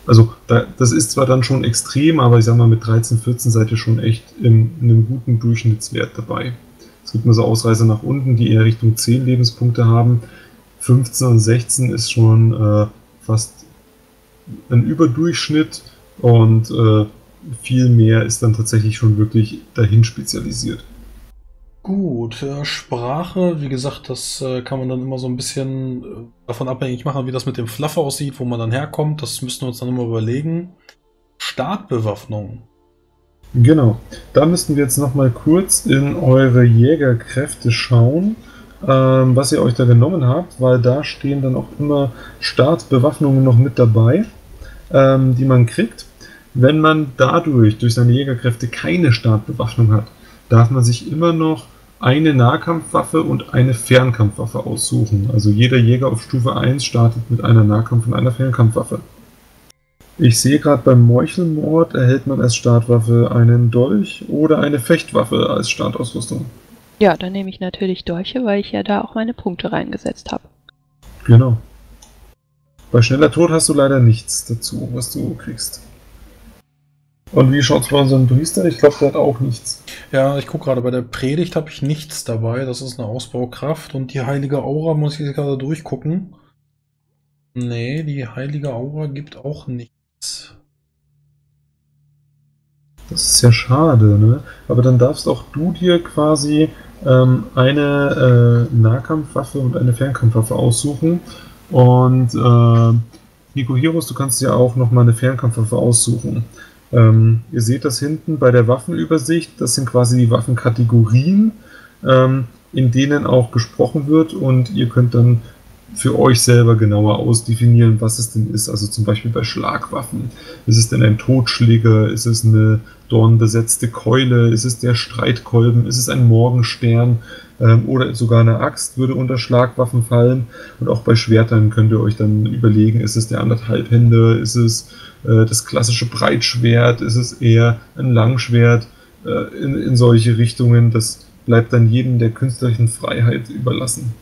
Also da, das ist zwar dann schon extrem, aber ich sag mal, mit dreizehn, vierzehn seid ihr schon echt in, in einem guten Durchschnittswert dabei. Es gibt nur so Ausreißer nach unten, die eher Richtung zehn Lebenspunkte haben. fünfzehn und sechzehn ist schon äh, fast ein Überdurchschnitt, und äh, viel mehr ist dann tatsächlich schon wirklich dahin spezialisiert. Gut, Sprache, wie gesagt, das kann man dann immer so ein bisschen davon abhängig machen, wie das mit dem Fluff aussieht, wo man dann herkommt. Das müssen wir uns dann immer überlegen. Startbewaffnung. Genau, da müssten wir jetzt nochmal kurz in eure Jägerkräfte schauen, ähm, was ihr euch da genommen habt, weil da stehen dann auch immer Startbewaffnungen noch mit dabei, ähm, die man kriegt. Wenn man dadurch, durch seine Jägerkräfte, keine Startbewaffnung hat, darf man sich immer noch eine Nahkampfwaffe und eine Fernkampfwaffe aussuchen. Also jeder Jäger auf Stufe eins startet mit einer Nahkampf- und einer Fernkampfwaffe. Ich sehe gerade, beim Meuchelmord erhält man als Startwaffe einen Dolch oder eine Fechtwaffe als Startausrüstung. Ja, dann nehme ich natürlich Dolche, weil ich ja da auch meine Punkte reingesetzt habe. Genau. Bei schneller Tod hast du leider nichts dazu, was du kriegst. Und wie schaut es bei unserem Priester? Ich glaube, der hat auch nichts. Ja, ich gucke gerade, bei der Predigt habe ich nichts dabei. Das ist eine Ausbaukraft. Und die heilige Aura muss ich gerade durchgucken. Nee, die heilige Aura gibt auch nichts. Das ist ja schade, ne? Aber dann darfst auch du dir quasi ähm, eine äh, Nahkampfwaffe und eine Fernkampfwaffe aussuchen. Und äh, Nico Hieros, du kannst ja auch nochmal eine Fernkampfwaffe aussuchen. Ähm, ihr seht das hinten bei der Waffenübersicht. Das sind quasi die Waffenkategorien, ähm, in denen auch gesprochen wird. Und ihr könnt dann für euch selber genauer ausdefinieren, was es denn ist. Also zum Beispiel bei Schlagwaffen. Ist es denn ein Totschläger? Ist es eine dornbesetzte Keule? Ist es der Streitkolben? Ist es ein Morgenstern? Ähm, oder sogar eine Axt würde unter Schlagwaffen fallen. Und auch bei Schwertern könnt ihr euch dann überlegen, ist es der Anderthalbhänder? Ist es äh, das klassische Breitschwert? Ist es eher ein Langschwert? Äh, in, in solche Richtungen. Das bleibt dann jedem der künstlerischen Freiheit überlassen.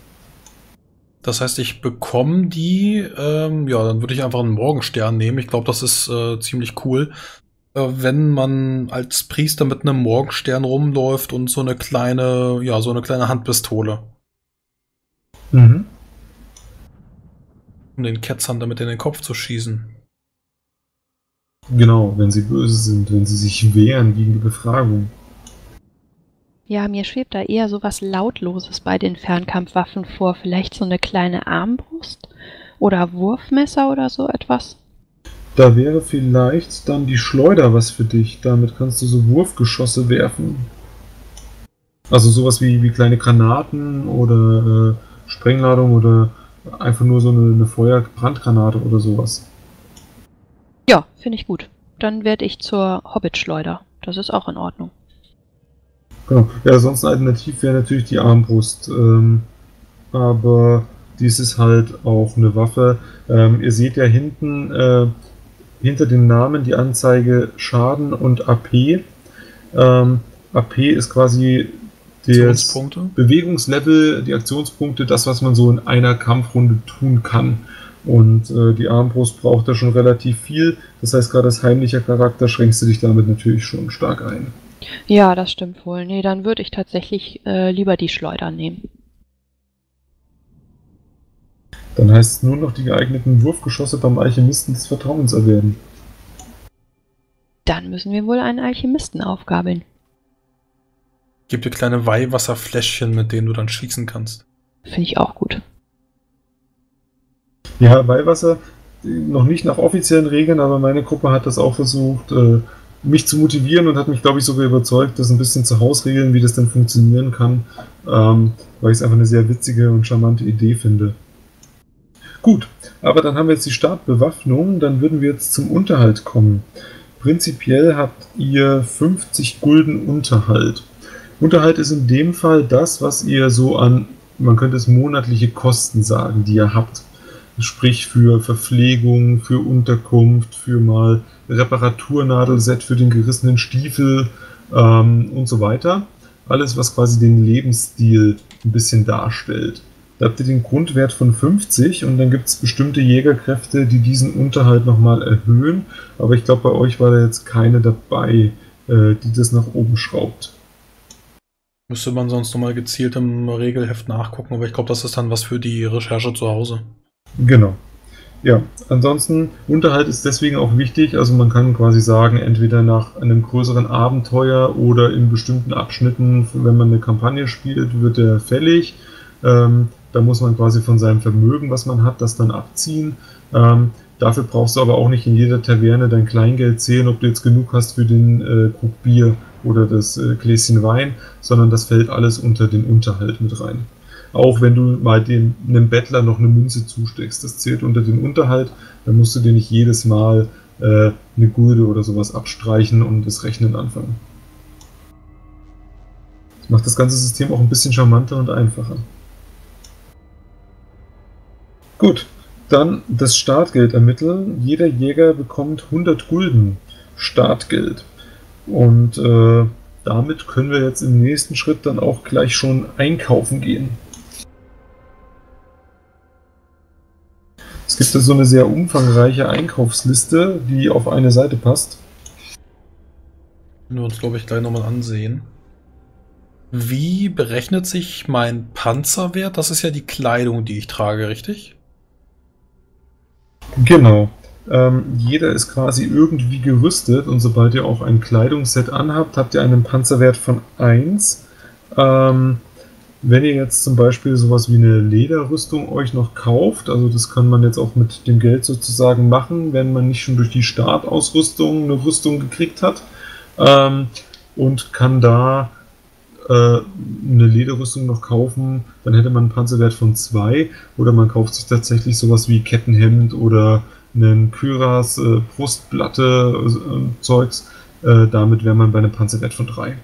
Das heißt, ich bekomme die, ähm, ja, dann würde ich einfach einen Morgenstern nehmen. Ich glaube, das ist äh, ziemlich cool. Äh, wenn man als Priester mit einem Morgenstern rumläuft und so eine kleine, ja, so eine kleine Handpistole. Mhm. Um den Ketzern damit in den Kopf zu schießen. Genau, wenn sie böse sind, wenn sie sich wehren gegen die Befragung. Ja, mir schwebt da eher sowas Lautloses bei den Fernkampfwaffen vor. Vielleicht so eine kleine Armbrust oder Wurfmesser oder so etwas. Da wäre vielleicht dann die Schleuder was für dich. Damit kannst du so Wurfgeschosse werfen. Also sowas wie, wie kleine Granaten oder äh, Sprengladung oder einfach nur so eine, eine Feuerbrandgranate oder sowas. Ja, finde ich gut. Dann werde ich zur Hobbit-Schleuder. Das ist auch in Ordnung. Genau. Ja, sonst alternativ wäre natürlich die Armbrust, ähm, aber dies ist halt auch eine Waffe. Ähm, ihr seht ja hinten, äh, hinter dem Namen die Anzeige Schaden und A P. Ähm, A P ist quasi das Bewegungslevel, die Aktionspunkte, das, was man so in einer Kampfrunde tun kann. Und äh, die Armbrust braucht da schon relativ viel. Das heißt, gerade als heimlicher Charakter schränkst du dich damit natürlich schon stark ein. Ja, das stimmt wohl. Nee, dann würde ich tatsächlich äh, lieber die Schleuder nehmen. Dann heißt es nur noch, die geeigneten Wurfgeschosse beim Alchemisten des Vertrauens erwerben. Dann müssen wir wohl einen Alchemisten aufgabeln. Gib dir kleine Weihwasserfläschchen, mit denen du dann schießen kannst. Finde ich auch gut. Ja, Weihwasser, noch nicht nach offiziellen Regeln, aber meine Gruppe hat das auch versucht, äh, mich zu motivieren und hat mich, glaube ich, sogar überzeugt, das ein bisschen zu Hausregeln, wie das denn funktionieren kann, ähm, weil ich es einfach eine sehr witzige und charmante Idee finde. Gut, aber dann haben wir jetzt die Startbewaffnung, dann würden wir jetzt zum Unterhalt kommen. Prinzipiell habt ihr fünfzig Gulden Unterhalt. Unterhalt ist in dem Fall das, was ihr so an, man könnte es monatliche Kosten sagen, die ihr habt. Sprich für Verpflegung, für Unterkunft, für mal Reparaturnadelset für den gerissenen Stiefel ähm, und so weiter. Alles, was quasi den Lebensstil ein bisschen darstellt. Da habt ihr den Grundwert von fünfzig und dann gibt es bestimmte Jägerkräfte, die diesen Unterhalt nochmal erhöhen. Aber ich glaube, bei euch war da jetzt keine dabei, äh, die das nach oben schraubt. Müsste man sonst nochmal gezielt im Regelheft nachgucken, aber ich glaube, das ist dann was für die Recherche zu Hause. Genau. Ja, ansonsten, Unterhalt ist deswegen auch wichtig, also man kann quasi sagen, entweder nach einem größeren Abenteuer oder in bestimmten Abschnitten, wenn man eine Kampagne spielt, wird er fällig. Ähm, da muss man quasi von seinem Vermögen, was man hat, das dann abziehen. Ähm, Dafür brauchst du aber auch nicht in jeder Taverne dein Kleingeld zählen, ob du jetzt genug hast für den äh, Krug Bier oder das äh, Gläschen Wein, sondern das fällt alles unter den Unterhalt mit rein. Auch wenn du mal dem, einem Bettler noch eine Münze zusteckst, das zählt unter den Unterhalt, dann musst du dir nicht jedes Mal äh, eine Gulde oder sowas abstreichen und das Rechnen anfangen. Das macht das ganze System auch ein bisschen charmanter und einfacher. Gut. Dann das Startgeld ermitteln. Jeder Jäger bekommt hundert Gulden Startgeld. Und äh, damit können wir jetzt im nächsten Schritt dann auch gleich schon einkaufen gehen. Es gibt da so eine sehr umfangreiche Einkaufsliste, die auf eine Seite passt. Können wir uns, glaube ich, gleich nochmal ansehen. Wie berechnet sich mein Panzerwert? Das ist ja die Kleidung, die ich trage, richtig? Genau. Ähm, jeder ist quasi irgendwie gerüstet und sobald ihr auch ein Kleidungsset anhabt, habt ihr einen Panzerwert von eins. Ähm, wenn ihr jetzt zum Beispiel sowas wie eine Lederrüstung euch noch kauft, also das kann man jetzt auch mit dem Geld sozusagen machen, wenn man nicht schon durch die Startausrüstung eine Rüstung gekriegt hat, ähm, und kann da eine Lederrüstung noch kaufen, dann hätte man einen Panzerwert von zwei, oder man kauft sich tatsächlich sowas wie Kettenhemd oder einen Küras, äh, Brustplatte, äh, Zeugs, äh, damit wäre man bei einem Panzerwert von drei.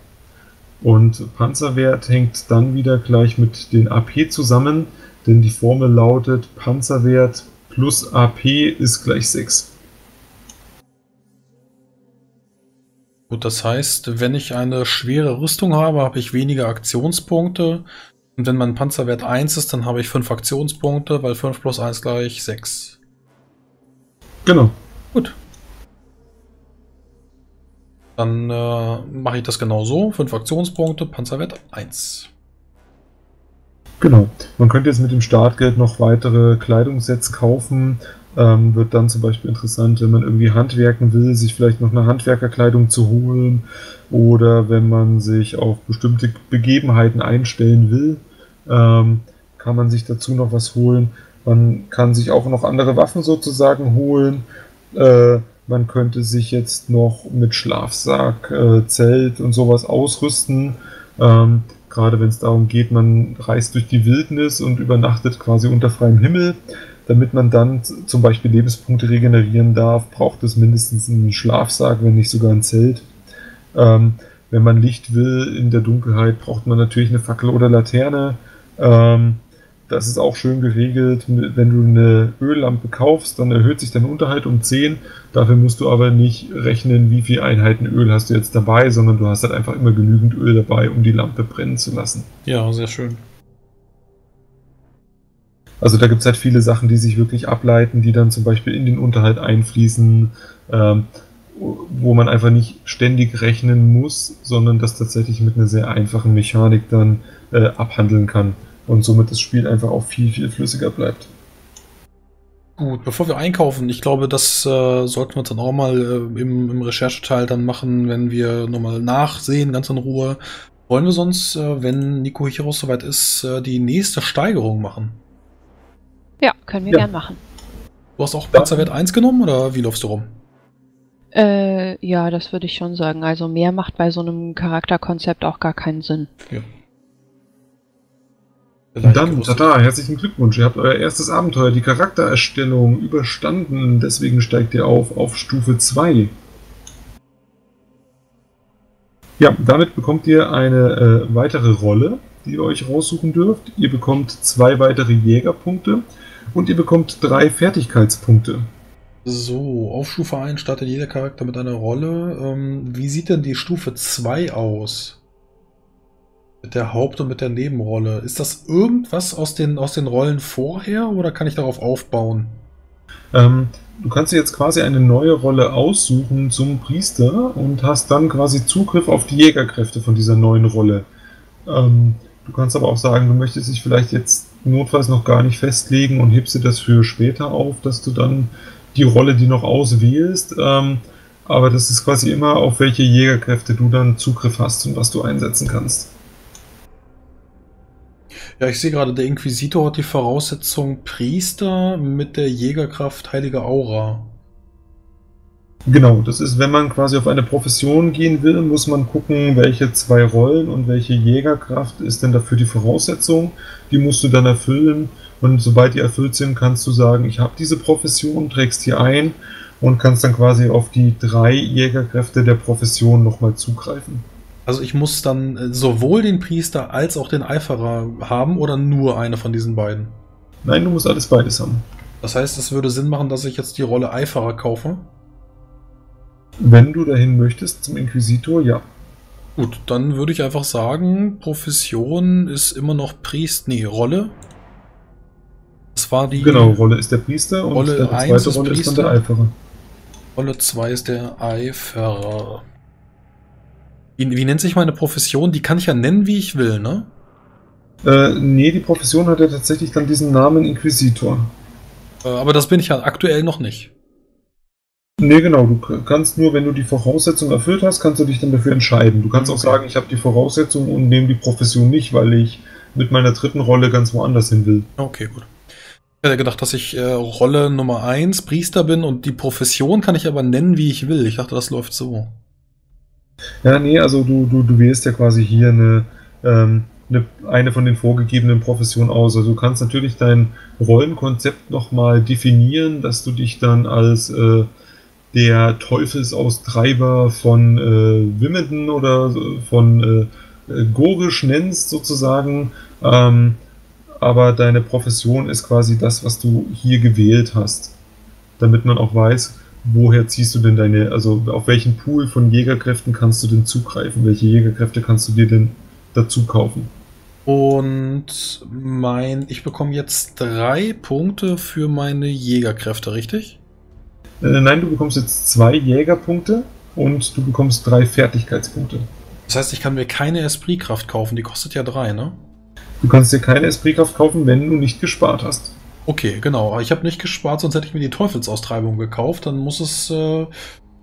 Und Panzerwert hängt dann wieder gleich mit den A P zusammen, denn die Formel lautet Panzerwert plus A P ist gleich sechs. Gut, das heißt, wenn ich eine schwere Rüstung habe, habe ich weniger Aktionspunkte. Und wenn mein Panzerwert eins ist, dann habe ich fünf Aktionspunkte, weil fünf plus eins gleich sechs. Genau. Gut. Dann äh, mache ich das genau so. fünf Aktionspunkte, Panzerwert eins. Genau. Man könnte jetzt mit dem Startgeld noch weitere Kleidungssets kaufen. Ähm, wird dann zum Beispiel interessant, wenn man irgendwie handwerken will, sich vielleicht noch eine Handwerkerkleidung zu holen oder wenn man sich auf bestimmte Begebenheiten einstellen will, ähm, kann man sich dazu noch was holen. Man kann sich auch noch andere Waffen sozusagen holen. Äh, man könnte sich jetzt noch mit Schlafsack, äh, Zelt und sowas ausrüsten. Ähm, gerade wenn es darum geht, man reist durch die Wildnis und übernachtet quasi unter freiem Himmel. Damit man dann zum Beispiel Lebenspunkte regenerieren darf, braucht es mindestens einen Schlafsack, wenn nicht sogar ein Zelt. Ähm, wenn man Licht will in der Dunkelheit, braucht man natürlich eine Fackel oder Laterne. Ähm, das ist auch schön geregelt. Wenn du eine Öllampe kaufst, dann erhöht sich dein Unterhalt um zehn. Dafür musst du aber nicht rechnen, wie viele Einheiten Öl hast du jetzt dabei, sondern du hast halt einfach immer genügend Öl dabei, um die Lampe brennen zu lassen. Ja, sehr schön. Also da gibt es halt viele Sachen, die sich wirklich ableiten, die dann zum Beispiel in den Unterhalt einfließen, ähm, wo man einfach nicht ständig rechnen muss, sondern das tatsächlich mit einer sehr einfachen Mechanik dann äh, abhandeln kann und somit das Spiel einfach auch viel, viel flüssiger bleibt. Gut, bevor wir einkaufen, ich glaube, das äh, sollten wir uns dann auch mal äh, im, im Rechercheteil dann machen, wenn wir nochmal nachsehen, ganz in Ruhe. Wollen wir sonst, äh, wenn Nico Hieros soweit ist, äh, die nächste Steigerung machen? Ja, können wir ja gern machen. Du hast auch Panzerwert eins genommen, oder wie läufst du rum? Äh, ja, das würde ich schon sagen. Also mehr macht bei so einem Charakterkonzept auch gar keinen Sinn. Ja. Und dann, tada, herzlichen Glückwunsch. Ihr habt euer erstes Abenteuer, die Charaktererstellung, überstanden. Deswegen steigt ihr auf, auf Stufe zwei. Ja, damit bekommt ihr eine äh, weitere Rolle, die ihr euch raussuchen dürft. Ihr bekommt zwei weitere Jägerpunkte. Und ihr bekommt drei Fertigkeitspunkte. So, auf Stufe eins startet jeder Charakter mit einer Rolle. Ähm, wie sieht denn die Stufe zwei aus? Mit der Haupt- und mit der Nebenrolle. Ist das irgendwas aus den, aus den Rollen vorher oder kann ich darauf aufbauen? Ähm, du kannst dir jetzt quasi eine neue Rolle aussuchen zum Priester und hast dann quasi Zugriff auf die Jägerkräfte von dieser neuen Rolle. Ähm, du kannst aber auch sagen, du möchtest dich vielleicht jetzt notfalls noch gar nicht festlegen und hebst dir das für später auf, dass du dann die Rolle, die noch auswählst, ähm, aber das ist quasi immer, auf welche Jägerkräfte du dann Zugriff hast und was du einsetzen kannst. Ja, ich sehe gerade, der Inquisitor hat die Voraussetzung Priester mit der Jägerkraft Heilige Aura. Genau, das ist, wenn man quasi auf eine Profession gehen will, muss man gucken, welche zwei Rollen und welche Jägerkraft ist denn dafür die Voraussetzung. Die musst du dann erfüllen und sobald die erfüllt sind, kannst du sagen, ich habe diese Profession, trägst die ein und kannst dann quasi auf die drei Jägerkräfte der Profession nochmal zugreifen. Also ich muss dann sowohl den Priester als auch den Eiferer haben oder nur eine von diesen beiden? Nein, du musst alles beides haben. Das heißt, es würde Sinn machen, dass ich jetzt die Rolle Eiferer kaufe? Wenn du dahin möchtest, zum Inquisitor, ja. Gut, dann würde ich einfach sagen, Profession ist immer noch Priester, nee, Rolle. Das war die... Genau, Rolle ist der Priester und Rolle der zweite ist Rolle Priester. Ist dann der Eiferer. Rolle zwei ist der Eiferer. Wie, wie nennt sich meine Profession? Die kann ich ja nennen, wie ich will, ne? Äh, nee, die Profession hat ja tatsächlich dann diesen Namen Inquisitor. Äh, aber das bin ich ja aktuell noch nicht. Ne, genau, du kannst nur, wenn du die Voraussetzung erfüllt hast, kannst du dich dann dafür entscheiden. Du kannst okay. auch sagen, ich habe die Voraussetzung und nehme die Profession nicht, weil ich mit meiner dritten Rolle ganz woanders hin will. Okay, gut. Ich hätte gedacht, dass ich äh, Rolle Nummer eins Priester bin und die Profession kann ich aber nennen, wie ich will. Ich dachte, das läuft so. Ja, nee, also du, du, du wählst ja quasi hier eine, ähm, eine, eine von den vorgegebenen Professionen aus. Also du kannst natürlich dein Rollenkonzept nochmal definieren, dass du dich dann als... Äh, der Teufelsaustreiber von äh, Wimmenden oder von äh, Gorisch nennst sozusagen, ähm, aber deine Profession ist quasi das, was du hier gewählt hast, damit man auch weiß, woher ziehst du denn deine, also auf welchen Pool von Jägerkräften kannst du denn zugreifen, welche Jägerkräfte kannst du dir denn dazu kaufen. Und mein, ich bekomme jetzt drei Punkte für meine Jägerkräfte, richtig? Nein, du bekommst jetzt zwei Jägerpunkte und du bekommst drei Fertigkeitspunkte. Das heißt, ich kann mir keine Espritkraft kaufen, die kostet ja drei, ne? Du kannst dir keine Espritkraft kaufen, wenn du nicht gespart hast. Okay, genau. Ich habe nicht gespart, sonst hätte ich mir die Teufelsaustreibung gekauft. Dann muss es, äh,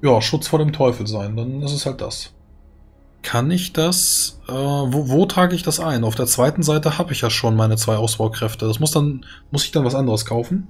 ja, Schutz vor dem Teufel sein. Dann ist es halt das. Kann ich das, äh, wo, wo trage ich das ein? Auf der zweiten Seite habe ich ja schon meine zwei Ausbaukräfte. Das muss dann, muss ich dann was anderes kaufen?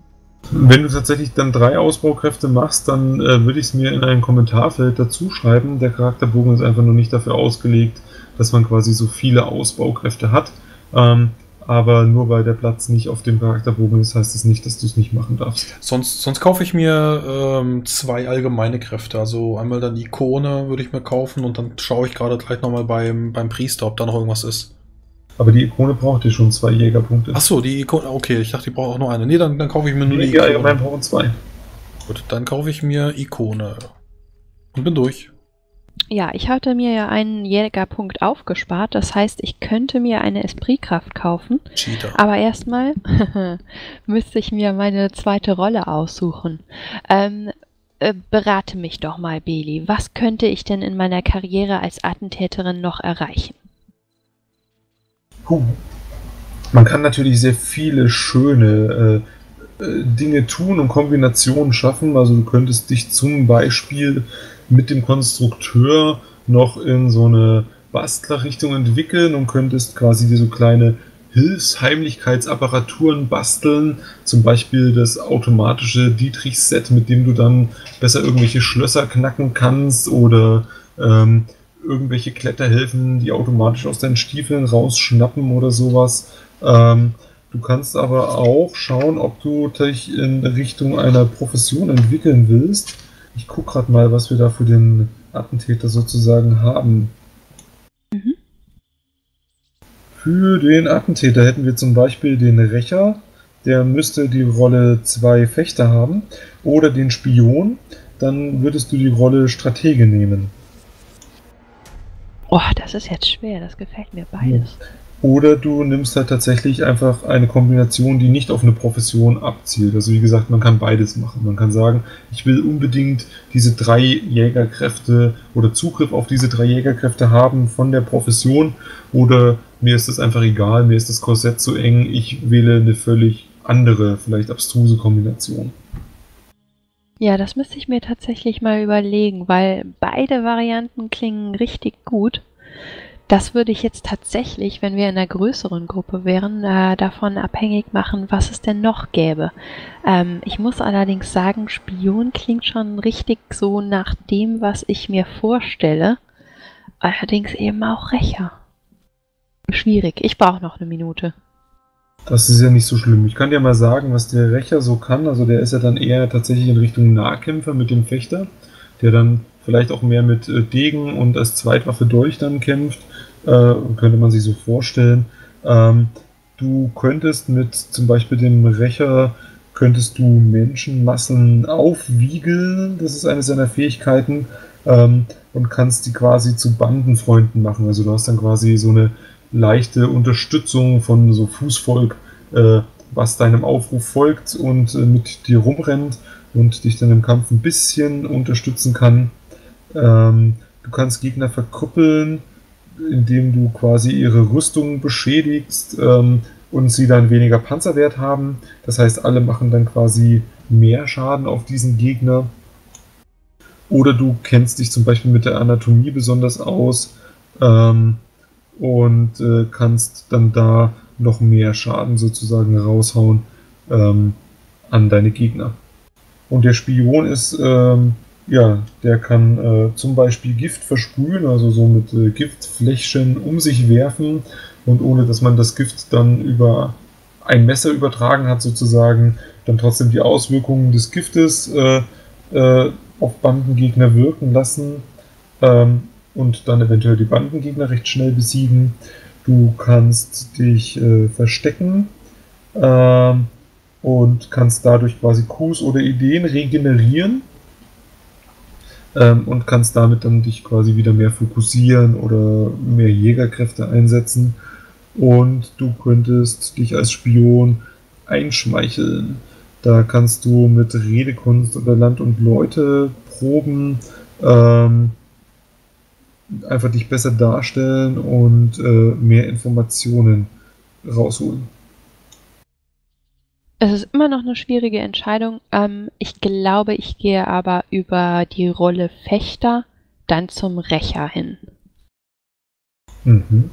Wenn du tatsächlich dann drei Ausbaukräfte machst, dann äh, würde ich es mir in ein Kommentarfeld dazu schreiben. Der Charakterbogen ist einfach noch nicht dafür ausgelegt, dass man quasi so viele Ausbaukräfte hat. Ähm, aber nur weil der Platz nicht auf dem Charakterbogen ist, heißt es nicht, dass du es nicht machen darfst. Sonst, sonst kaufe ich mir ähm, zwei allgemeine Kräfte. Also einmal dann die Ikone würde ich mir kaufen und dann schaue ich gerade gleich nochmal beim, beim Priester, ob da noch irgendwas ist. Aber die Ikone braucht ja schon zwei Jägerpunkte. Achso, die Ikone, okay, ich dachte, die braucht auch nur eine. Nee, dann, dann kaufe ich mir nur die Ikone. Die allgemein brauchen zwei. Gut, dann kaufe ich mir Ikone. Und bin durch. Ja, ich hatte mir ja einen Jägerpunkt aufgespart. Das heißt, ich könnte mir eine Espritkraft kaufen. Cheater. Aber erstmal müsste ich mir meine zweite Rolle aussuchen. Ähm... Berate mich doch mal, Beli. Was könnte ich denn in meiner Karriere als Attentäterin noch erreichen? Puh. Man kann natürlich sehr viele schöne äh, Dinge tun und Kombinationen schaffen. Also du könntest dich zum Beispiel mit dem Konstrukteur noch in so eine Bastlerrichtung entwickeln und könntest quasi dir so kleine Hilfsheimlichkeitsapparaturen basteln. Zum Beispiel das automatische Dietrich-Set, mit dem du dann besser irgendwelche Schlösser knacken kannst oder... Ähm, irgendwelche Kletterhilfen, die automatisch aus deinen Stiefeln rausschnappen oder sowas. Ähm, du kannst aber auch schauen, ob du dich in Richtung einer Profession entwickeln willst. Ich gucke gerade mal, was wir da für den Attentäter sozusagen haben. Mhm. Für den Attentäter hätten wir zum Beispiel den Rächer, der müsste die Rolle zwei Fechter haben, oder den Spion, dann würdest du die Rolle Stratege nehmen. Oh, das ist jetzt schwer, das gefällt mir beides. Oder du nimmst halt tatsächlich einfach eine Kombination, die nicht auf eine Profession abzielt. Also wie gesagt, man kann beides machen. Man kann sagen, ich will unbedingt diese drei Jägerkräfte oder Zugriff auf diese drei Jägerkräfte haben von der Profession. Oder mir ist das einfach egal, mir ist das Korsett zu eng, ich wähle eine völlig andere, vielleicht abstruse Kombination. Ja, das müsste ich mir tatsächlich mal überlegen, weil beide Varianten klingen richtig gut. Das würde ich jetzt tatsächlich, wenn wir in einer größeren Gruppe wären, äh, davon abhängig machen, was es denn noch gäbe. Ähm, ich muss allerdings sagen, Spion klingt schon richtig so nach dem, was ich mir vorstelle. Allerdings eben auch Rächer. Schwierig, ich brauche noch eine Minute. Das ist ja nicht so schlimm. Ich kann dir mal sagen, was der Rächer so kann. Also der ist ja dann eher tatsächlich in Richtung Nahkämpfer mit dem Fechter, der dann vielleicht auch mehr mit Degen und als Zweitwaffe Dolch dann kämpft. Äh, könnte man sich so vorstellen. Ähm, du könntest mit zum Beispiel dem Rächer, könntest du Menschenmassen aufwiegeln, das ist eine seiner Fähigkeiten, ähm, und kannst die quasi zu Bandenfreunden machen. Also du hast dann quasi so eine leichte Unterstützung von so Fußvolk, äh, was deinem Aufruf folgt und äh, mit dir rumrennt und dich dann im Kampf ein bisschen unterstützen kann. Ähm, du kannst Gegner verkrüppeln, indem du quasi ihre Rüstung beschädigst ähm, und sie dann weniger Panzerwert haben. Das heißt, alle machen dann quasi mehr Schaden auf diesen Gegner. Oder du kennst dich zum Beispiel mit der Anatomie besonders aus ähm, und äh, kannst dann da noch mehr Schaden sozusagen raushauen ähm, an deine Gegner. Und der Spion ist... Ähm, Ja, der kann äh, zum Beispiel Gift versprühen, also so mit äh, Giftfläschchen um sich werfen und ohne, dass man das Gift dann über ein Messer übertragen hat sozusagen, dann trotzdem die Auswirkungen des Giftes äh, äh, auf Bandengegner wirken lassen ähm, und dann eventuell die Bandengegner recht schnell besiegen. Du kannst dich äh, verstecken äh, und kannst dadurch quasi Coups oder Ideen regenerieren. Und kannst damit dann dich quasi wieder mehr fokussieren oder mehr Jägerkräfte einsetzen. Und du könntest dich als Spion einschmeicheln. Da kannst du mit Redekunst oder Land und Leute proben, ähm, einfach dich besser darstellen und äh, mehr Informationen rausholen. Es ist immer noch eine schwierige Entscheidung. Ähm, ich glaube, ich gehe aber über die Rolle Fechter dann zum Rächer hin. Mhm.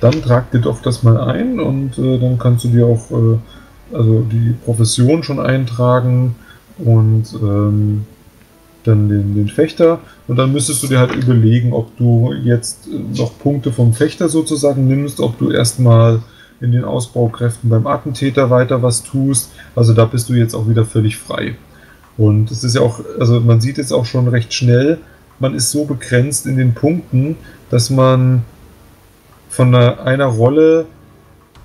Dann trag dir doch das mal ein und äh, dann kannst du dir auch äh, also die Profession schon eintragen und ähm, dann den, den Fechter. Und dann müsstest du dir halt überlegen, ob du jetzt noch Punkte vom Fechter sozusagen nimmst, ob du erstmal in den Ausbaukräften beim Attentäter weiter was tust, also da bist du jetzt auch wieder völlig frei. Und es ist ja auch, also man sieht jetzt auch schon recht schnell, man ist so begrenzt in den Punkten, dass man von einer, einer Rolle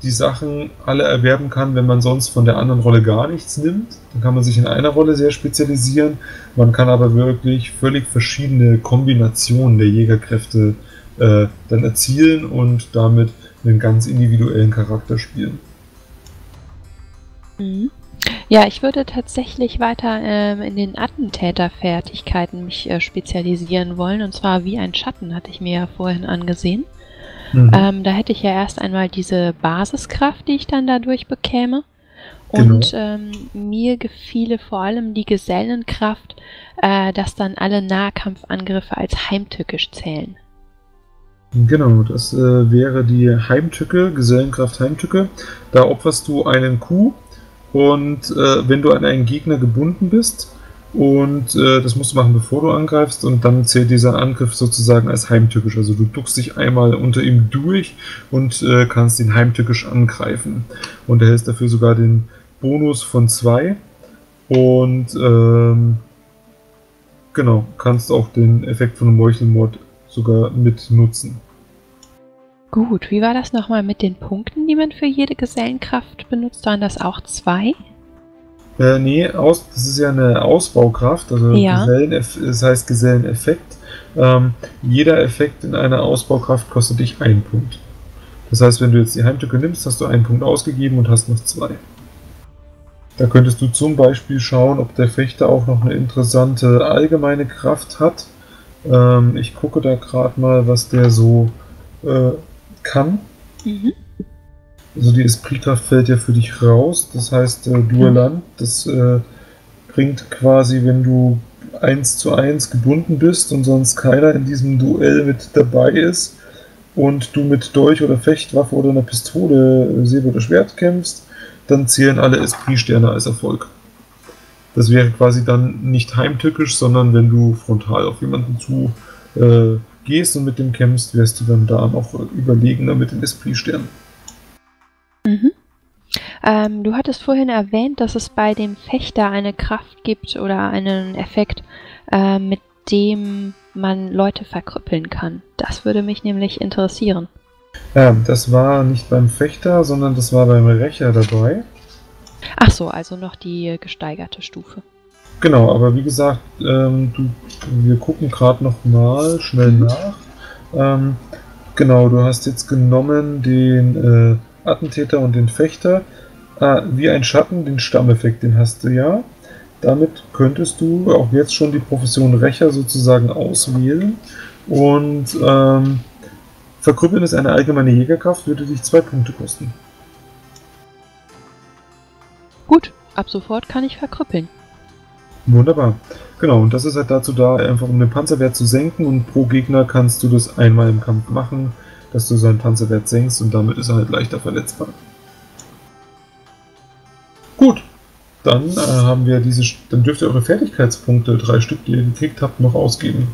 die Sachen alle erwerben kann, wenn man sonst von der anderen Rolle gar nichts nimmt. Dann kann man sich in einer Rolle sehr spezialisieren, man kann aber wirklich völlig verschiedene Kombinationen der Jägerkräfte äh, dann erzielen und damit einen ganz individuellen Charakter spielen. Ja, ich würde tatsächlich weiter ähm, in den Attentäterfertigkeiten mich äh, spezialisieren wollen, und zwar wie ein Schatten, hatte ich mir ja vorhin angesehen. Mhm. Ähm, da hätte ich ja erst einmal diese Basiskraft, die ich dann dadurch bekäme. Und genau. ähm, mir gefiele vor allem die Gesellenkraft, äh, dass dann alle Nahkampfangriffe als heimtückisch zählen. Genau, das äh, wäre die Heimtücke, Gesellenkraft Heimtücke. Da opferst du einen Coup und äh, wenn du an einen Gegner gebunden bist und äh, das musst du machen, bevor du angreifst, und dann zählt dieser Angriff sozusagen als heimtückisch. Also du duckst dich einmal unter ihm durch und äh, kannst ihn heimtückisch angreifen. Und erhältst dafür sogar den Bonus von zwei und ähm, genau, kannst auch den Effekt von Meuchelmord sogar mit nutzen. Gut, wie war das nochmal mit den Punkten, die man für jede Gesellenkraft benutzt? Waren das auch zwei? Äh, nee, aus, das ist ja eine Ausbaukraft, also ja. Gesellen, das heißt Geselleneffekt. Ähm, jeder Effekt in einer Ausbaukraft kostet dich einen Punkt. Das heißt, wenn du jetzt die Heimtücke nimmst, hast du einen Punkt ausgegeben und hast noch zwei. Da könntest du zum Beispiel schauen, ob der Fechter auch noch eine interessante allgemeine Kraft hat. Ähm, ich gucke da gerade mal, was der so äh, kann. Mhm. Also die Espritkraft fällt ja für dich raus, das heißt äh, Duelland, das äh, bringt quasi, wenn du eins zu eins gebunden bist und sonst keiner in diesem Duell mit dabei ist und du mit Dolch oder Fechtwaffe oder einer Pistole, Säbel oder Schwert kämpfst, dann zählen alle Esprit-Sterne als Erfolg. Das wäre quasi dann nicht heimtückisch, sondern wenn du frontal auf jemanden zu äh, gehst und mit dem kämpfst, wärst du dann da noch überlegener mit den Esprit-Sternen. Mhm. Ähm, du hattest vorhin erwähnt, dass es bei dem Fechter eine Kraft gibt oder einen Effekt, äh, mit dem man Leute verkrüppeln kann. Das würde mich nämlich interessieren. Ja, das war nicht beim Fechter, sondern das war beim Rächer dabei. Ach so, also noch die gesteigerte Stufe. Genau, aber wie gesagt, ähm, du, wir gucken gerade nochmal schnell nach. Ähm, genau, du hast jetzt genommen den äh, Attentäter und den Fechter. Ah, wie ein Schatten, den Stammeffekt, den hast du ja. Damit könntest du auch jetzt schon die Profession Rächer sozusagen auswählen. Und ähm, verkrüppeln ist eine allgemeine Jägerkraft, würde dich zwei Punkte kosten. Gut, ab sofort kann ich verkrüppeln. Wunderbar. Genau, und das ist halt dazu da, einfach um den Panzerwert zu senken, und pro Gegner kannst du das einmal im Kampf machen, dass du seinen Panzerwert senkst, und damit ist er halt leichter verletzbar. Gut, dann äh, haben wir diese, dann dürft ihr eure Fertigkeitspunkte, drei Stück, die ihr gekriegt habt, noch ausgeben.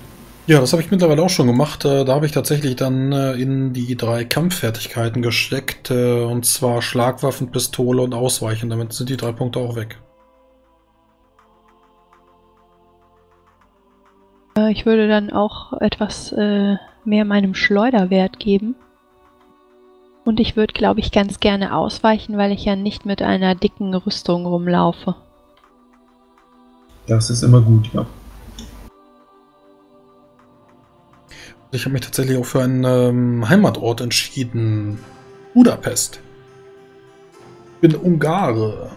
Ja, das habe ich mittlerweile auch schon gemacht. Da habe ich tatsächlich dann in die drei Kampffertigkeiten gesteckt. Und zwar Schlagwaffen, Pistole und Ausweichen. Damit sind die drei Punkte auch weg. Ich würde dann auch etwas mehr meinem Schleuderwert geben. Und ich würde, glaube ich, ganz gerne ausweichen, weil ich ja nicht mit einer dicken Rüstung rumlaufe. Das ist immer gut, ja. Ich habe mich tatsächlich auch für einen ähm, Heimatort entschieden. Budapest. Ich bin Ungare.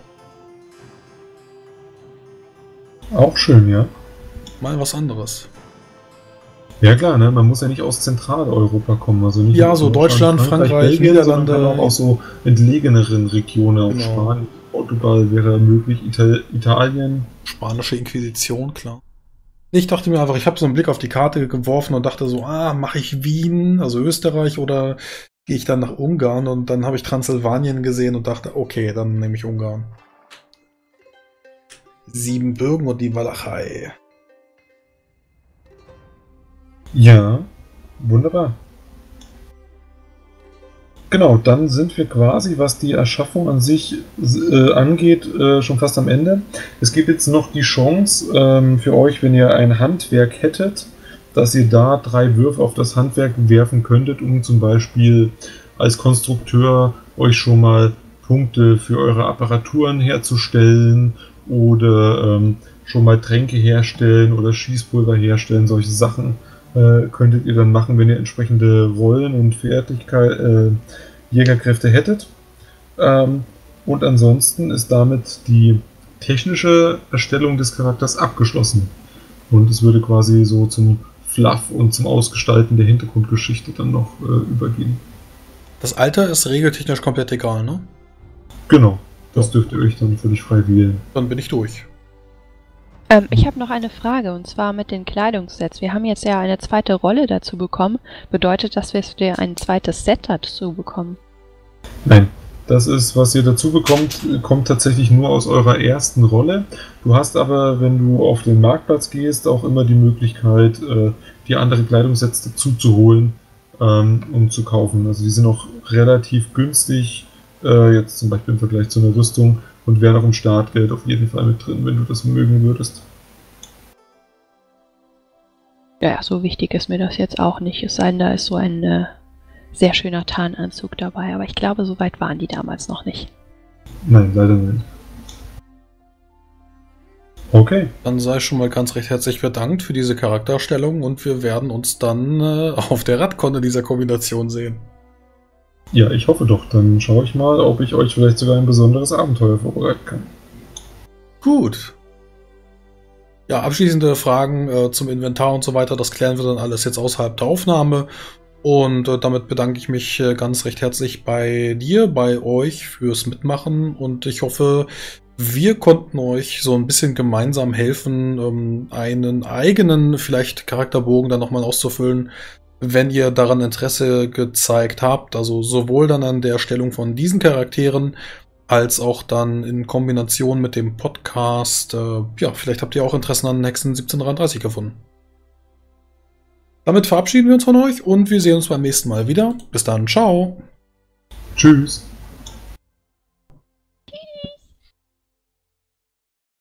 Auch schön, ja. Mal was anderes. Ja klar, ne? Man muss ja nicht aus Zentraleuropa kommen. Also nicht ja, so Deutschland, Frankreich, Frankreich Belgien, Niederlande. Man kann auch aus so entlegeneren Regionen, genau. Spanien, Portugal wäre möglich, Ital Italien. Spanische Inquisition, klar. Ich dachte mir einfach, ich habe so einen Blick auf die Karte geworfen und dachte so, ah, mache ich Wien, also Österreich, oder gehe ich dann nach Ungarn? Und dann habe ich Transsilvanien gesehen und dachte, okay, dann nehme ich Ungarn. Siebenbürgen und die Walachei. Ja, wunderbar. Genau, dann sind wir quasi, was die Erschaffung an sich äh, angeht, äh, schon fast am Ende. Es gibt jetzt noch die Chance ähm, für euch, wenn ihr ein Handwerk hättet, dass ihr da drei Würfe auf das Handwerk werfen könntet, um zum Beispiel als Konstrukteur euch schon mal Punkte für eure Apparaturen herzustellen oder ähm, schon mal Tränke herstellen oder Schießpulver herstellen, solche Sachen. Könntet ihr dann machen, wenn ihr entsprechende Rollen und Fertigkeit, äh, Jägerkräfte hättet. Ähm, und ansonsten ist damit die technische Erstellung des Charakters abgeschlossen. Und es würde quasi so zum Fluff und zum Ausgestalten der Hintergrundgeschichte dann noch äh, übergehen. Das Alter ist regeltechnisch komplett egal, ne? Genau, das dürft ihr euch dann völlig frei wählen. Dann bin ich durch. Ähm, ich habe noch eine Frage, und zwar mit den Kleidungssets. Wir haben jetzt ja eine zweite Rolle dazu bekommen. Bedeutet das, dass wir ein zweites Set dazu bekommen? Nein, das ist, was ihr dazu bekommt, kommt tatsächlich nur aus eurer ersten Rolle. Du hast aber, wenn du auf den Marktplatz gehst, auch immer die Möglichkeit, äh, die anderen Kleidungssets dazu zu holen ähm, und zu kaufen. Also die sind auch relativ günstig, äh, jetzt zum Beispiel im Vergleich zu einer Rüstung. Und wäre noch im Startgeld auf jeden Fall mit drin, wenn du das mögen würdest. Ja, so wichtig ist mir das jetzt auch nicht. Es sei denn, da ist so ein äh, sehr schöner Tarnanzug dabei. Aber ich glaube, so weit waren die damals noch nicht. Nein, leider nicht. Okay. Dann sei schon mal ganz recht herzlich bedankt für diese Charakterstellung. Und wir werden uns dann äh, auf der RatCon in dieser Kombination sehen. Ja, ich hoffe doch. Dann schaue ich mal, ob ich euch vielleicht sogar ein besonderes Abenteuer vorbereiten kann. Gut. Ja, abschließende Fragen äh, zum Inventar und so weiter, das klären wir dann alles jetzt außerhalb der Aufnahme. Und äh, damit bedanke ich mich äh, ganz recht herzlich bei dir, bei euch fürs Mitmachen. Und ich hoffe, Wir konnten euch so ein bisschen gemeinsam helfen, einen eigenen vielleicht Charakterbogen dann nochmal auszufüllen, wenn ihr daran Interesse gezeigt habt. Also sowohl dann an der Erstellung von diesen Charakteren, als auch dann in Kombination mit dem Podcast. Ja, vielleicht habt ihr auch Interessen an Hexxen siebzehn dreiunddreißig gefunden. Damit verabschieden wir uns von euch und wir sehen uns beim nächsten Mal wieder. Bis dann, ciao! Tschüss!